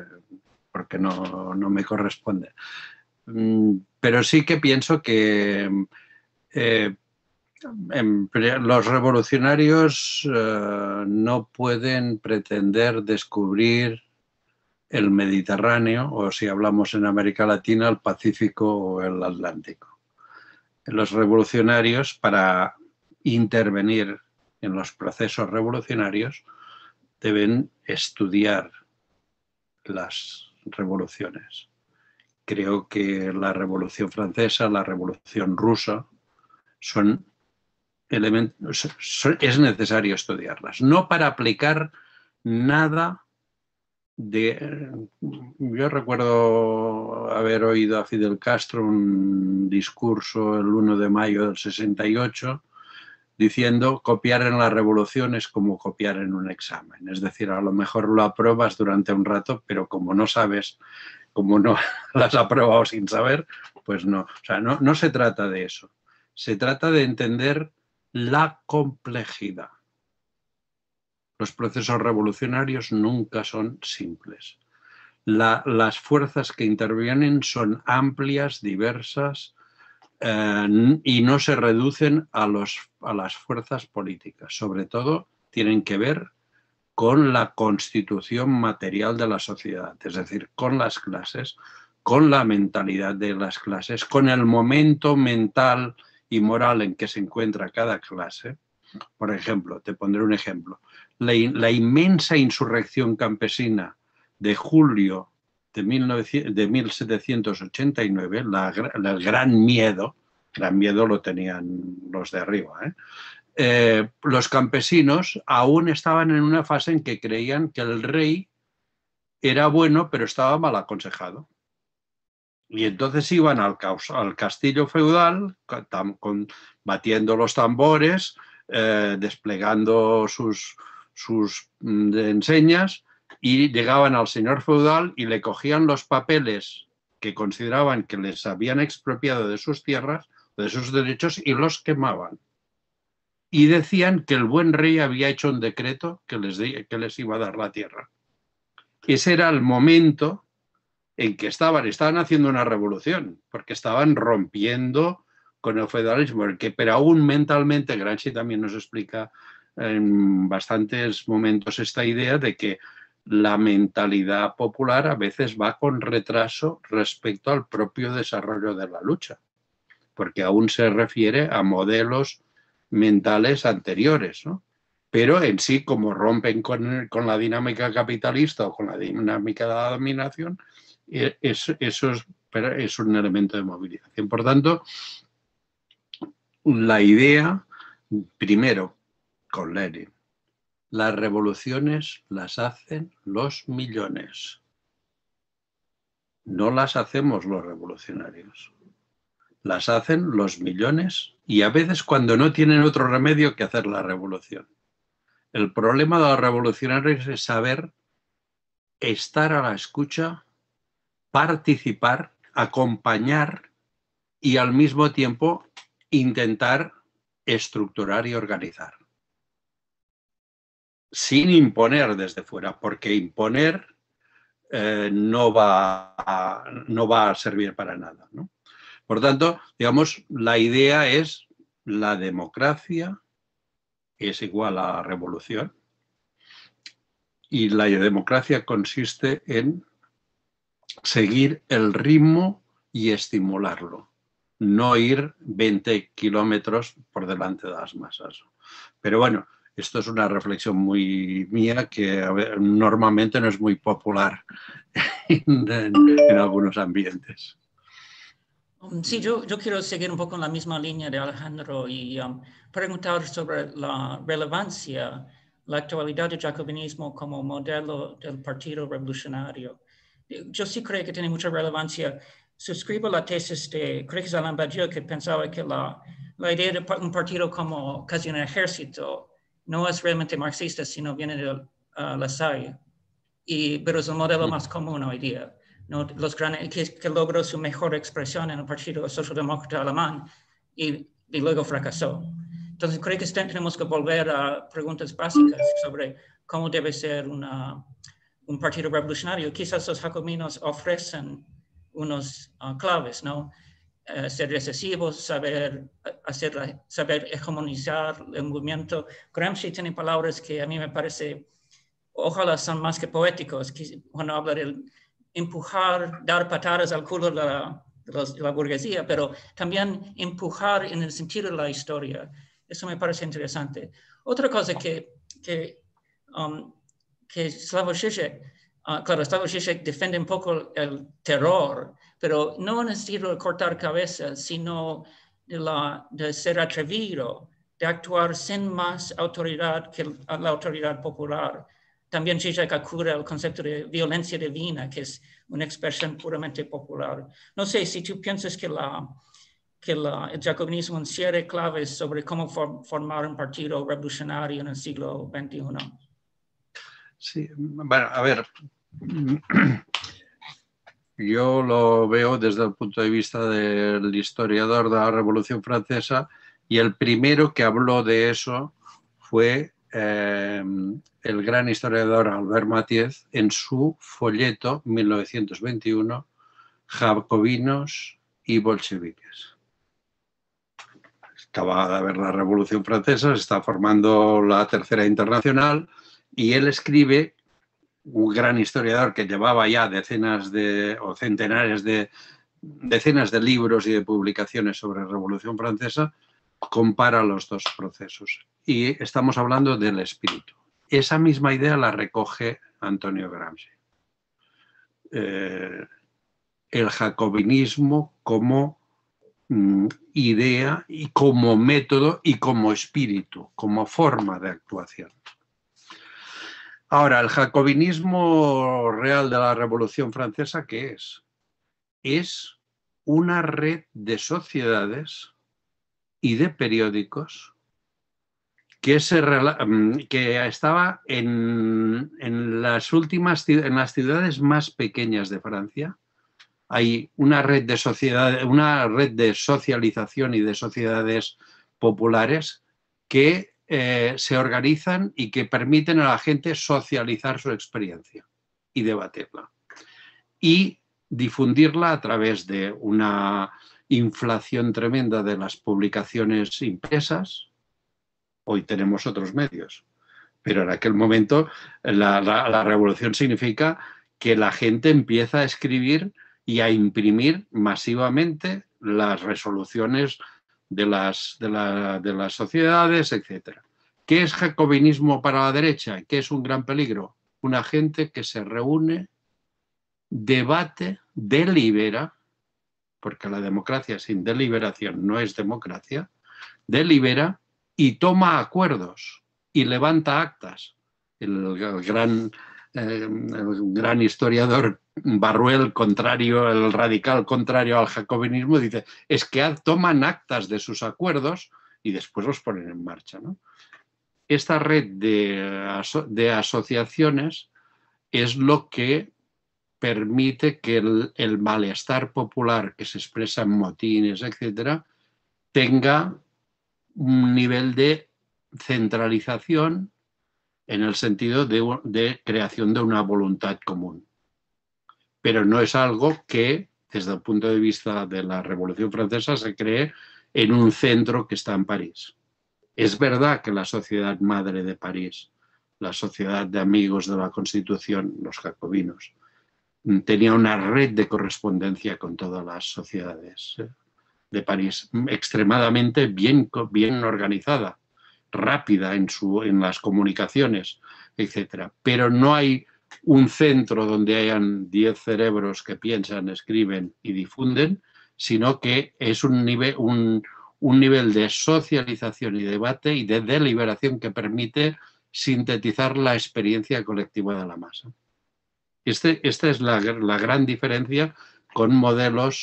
no me corresponde. Pero sí que pienso que los revolucionarios no pueden pretender descubrir el Mediterráneo, o si hablamos en América Latina, el Pacífico o el Atlántico. Los revolucionarios, para intervenir en los procesos revolucionarios, deben estudiar las revoluciones. Creo que la Revolución Francesa, la Revolución Rusa, son elementos, es necesario estudiarlas, no para aplicar nada Yo recuerdo haber oído a Fidel Castro un discurso el 1 de mayo del 68 diciendo copiar en la revolución es como copiar en un examen, es decir, a lo mejor lo apruebas durante un rato, pero como no sabes, como no las has aprobado sin saber, pues no. O sea, no se trata de eso, se trata de entender la complejidad. Los procesos revolucionarios nunca son simples. Las fuerzas que intervienen son amplias, diversas y no se reducen a las fuerzas políticas. Sobre todo tienen que ver con la constitución material de la sociedad, es decir, con las clases, con la mentalidad de las clases, con el momento mental y moral en que se encuentra cada clase. Por ejemplo, te pondré un ejemplo. La inmensa insurrección campesina de julio de 1789, el gran miedo lo tenían los de arriba, ¿eh? Los campesinos aún estaban en una fase en que creían que el rey era bueno, pero estaba mal aconsejado. Y entonces iban al castillo feudal, batiendo los tambores, desplegando sus enseñas, y llegaban al señor feudal y le cogían los papeles que consideraban que les habían expropiado de sus tierras, de sus derechos, y los quemaban. Y decían que el buen rey había hecho un decreto que les iba a dar la tierra. Ese era el momento en que estaban haciendo una revolución, porque estaban rompiendo con el federalismo, pero aún mentalmente, Gramsci también nos explica en bastantes momentos esta idea de que la mentalidad popular a veces va con retraso respecto al propio desarrollo de la lucha, porque aún se refiere a modelos mentales anteriores, ¿no? Pero en sí, como rompen con la dinámica capitalista o con la dinámica de la dominación, eso es un elemento de movilización. Por tanto, la idea, primero, con Lenin, las revoluciones las hacen los millones, no las hacemos los revolucionarios, las hacen los millones y a veces cuando no tienen otro remedio que hacer la revolución. El problema de los revolucionarios es saber estar a la escucha, participar, acompañar y al mismo tiempo intentar estructurar y organizar, sin imponer desde fuera, porque imponer no va a servir para nada, ¿no? Por tanto, digamos, la idea es la democracia es igual a revolución y la democracia consiste en seguir el ritmo y estimularlo. No ir 20 kilómetros por delante de las masas. Pero bueno, esto es una reflexión muy mía que normalmente no es muy popular en algunos ambientes. Sí, yo quiero seguir un poco en la misma línea de Alejandro y preguntar sobre la relevancia, la actualidad del jacobinismo como modelo del Partido Revolucionario. Yo sí creo que tiene mucha relevancia. Suscribo la tesis de, creo que es Alain Badiou, que pensaba que la idea de un partido como casi un ejército no es realmente marxista, sino viene de la SAI, pero es el modelo más común hoy día, ¿no? Que logró su mejor expresión en el Partido Socialdemócrata Alemán y luego fracasó. Entonces creo que tenemos que volver a preguntas básicas sobre cómo debe ser un partido revolucionario. Quizás los jacobinos ofrecen unos claves, ¿no? Ser recesivos, saber hegemonizar el movimiento. Gramsci tiene palabras que a mí me parece, ojalá son más que poéticos, cuando habla de empujar, dar patadas al culo de la burguesía, pero también empujar en el sentido de la historia. Eso me parece interesante. Otra cosa que Slavoj Žižek, claro, Slavoj Žižek defiende un poco el terror, pero no en el estilo de cortar cabezas, sino de ser atrevido, de actuar sin más autoridad que la autoridad popular, También Žižek acude al concepto de violencia divina, que es una expresión puramente popular. No sé si tú piensas que el jacobinismo encierre claves sobre cómo formar un partido revolucionario en el siglo XXI. Sí, bueno, a ver, yo lo veo desde el punto de vista del historiador de la Revolución Francesa, y el primero que habló de eso fue el gran historiador Albert Mathiez en su folleto 1921, Jacobinos y bolcheviques. Acaba de haber la Revolución Francesa, se está formando la Tercera Internacional, y él escribe, un gran historiador que llevaba ya decenas de, o centenares de, decenas de libros y de publicaciones sobre la Revolución Francesa, compara los dos procesos. Y estamos hablando del espíritu. Esa misma idea la recoge Antonio Gramsci. El jacobinismo como idea y como método y como espíritu, como forma de actuación. Ahora, el jacobinismo real de la Revolución Francesa, ¿qué es? Es una red de sociedades y de periódicos que estaba en las ciudades más pequeñas de Francia. Hay una red de sociedades, una red de socialización y de sociedades populares que se organizan y que permiten a la gente socializar su experiencia y debatirla. Y difundirla a través de una inflación tremenda de las publicaciones impresas. Hoy tenemos otros medios, pero en aquel momento la revolución significa que la gente empieza a escribir y a imprimir masivamente las resoluciones de las sociedades, etc. ¿Qué es jacobinismo para la derecha? ¿Qué es un gran peligro? Una gente que se reúne, debate, delibera, porque la democracia sin deliberación no es democracia, delibera y toma acuerdos y levanta actas. El gran historiador Barruel, el radical contrario al jacobinismo, dice es que toman actas de sus acuerdos y después los ponen en marcha, ¿no? Esta red de asociaciones es lo que permite que el malestar popular que se expresa en motines, etcétera, tenga un nivel de centralización en el sentido de creación de una voluntad común. Pero no es algo que, desde el punto de vista de la Revolución Francesa, se cree en un centro que está en París. Es verdad que la sociedad madre de París, la sociedad de amigos de la Constitución, los jacobinos, tenía una red de correspondencia con todas las sociedades de París, extremadamente bien organizada, rápida en las comunicaciones, etc. Pero no hay un centro donde hayan 10 cerebros que piensan, escriben y difunden, sino que es un nivel de socialización y debate y de deliberación que permite sintetizar la experiencia colectiva de la masa. Esta es la gran diferencia con el modelo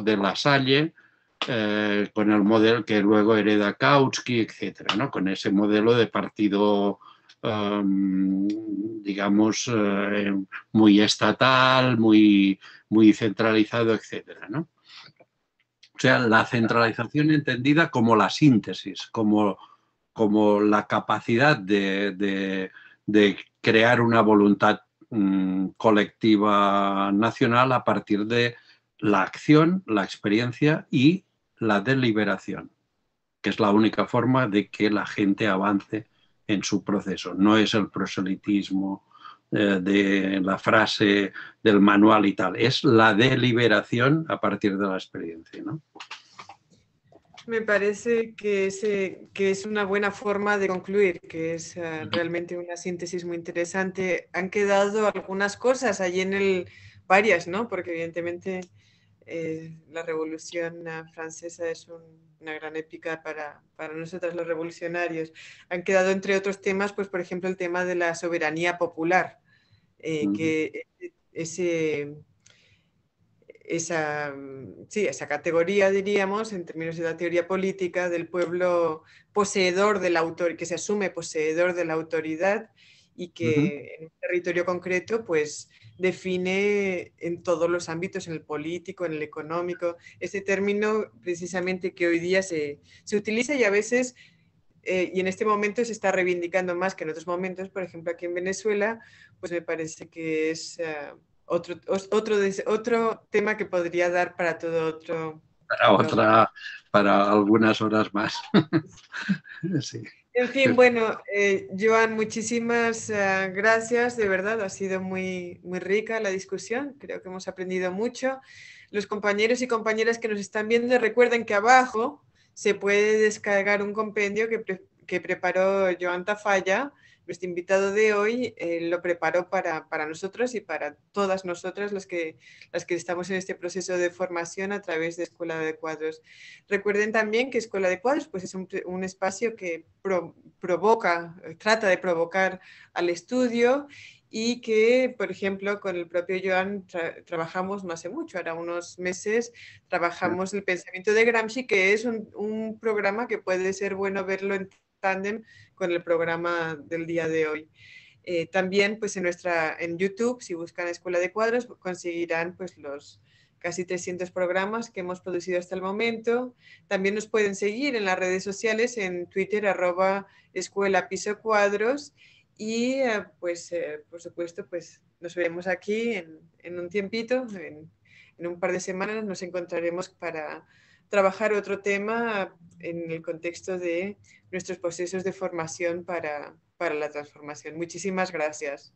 de La Salle, con el modelo que luego hereda Kautsky, etcétera, ¿no? Con ese modelo de partido, digamos, muy estatal, muy centralizado, etcétera, ¿no? O sea, la centralización entendida como la síntesis, como la capacidad de crear una voluntad colectiva nacional a partir de la acción, la experiencia y la deliberación, que es la única forma de que la gente avance en su proceso. No es el proselitismo de la frase del manual y tal, es la deliberación a partir de la experiencia, ¿no? Me parece que es una buena forma de concluir, que es realmente una síntesis muy interesante. Han quedado algunas cosas allí varias, ¿no? Porque evidentemente la Revolución Francesa es un una gran épica para nosotros los revolucionarios. Han quedado, entre otros temas, pues por ejemplo el tema de la soberanía popular, que esa categoría, diríamos, en términos de la teoría política, del pueblo poseedor de la autoridad, que se asume poseedor de la autoridad y que en un territorio concreto pues define en todos los ámbitos, en el político, en el económico, este término precisamente que hoy día se utiliza y a veces, y en este momento se está reivindicando más que en otros momentos, por ejemplo aquí en Venezuela, pues me parece que es otro tema que podría dar para todo otro... Para algunas horas más. Sí. En fin, bueno, Joan, muchísimas gracias, de verdad, ha sido muy, muy rica la discusión, creo que hemos aprendido mucho. Los compañeros y compañeras que nos están viendo, recuerden que abajo se puede descargar un compendio que preparó Joan Tafalla, nuestro invitado de hoy, lo preparó para nosotros y para todas nosotras las que estamos en este proceso de formación a través de Escuela de Cuadros. Recuerden también que Escuela de Cuadros pues es un espacio que trata de provocar al estudio y que, por ejemplo, con el propio Joan trabajamos no hace mucho, ahora unos meses, trabajamos el pensamiento de Gramsci, que es un programa que puede ser bueno verlo en tándem con el programa del día de hoy. También pues en YouTube, si buscan Escuela de Cuadros, conseguirán pues los casi 300 programas que hemos producido hasta el momento. También nos pueden seguir en las redes sociales, en Twitter, @escuela_cuadros, y pues por supuesto pues nos veremos aquí en un tiempito, en un par de semanas nos encontraremos para trabajar otro tema en el contexto de nuestros procesos de formación para la transformación. Muchísimas gracias.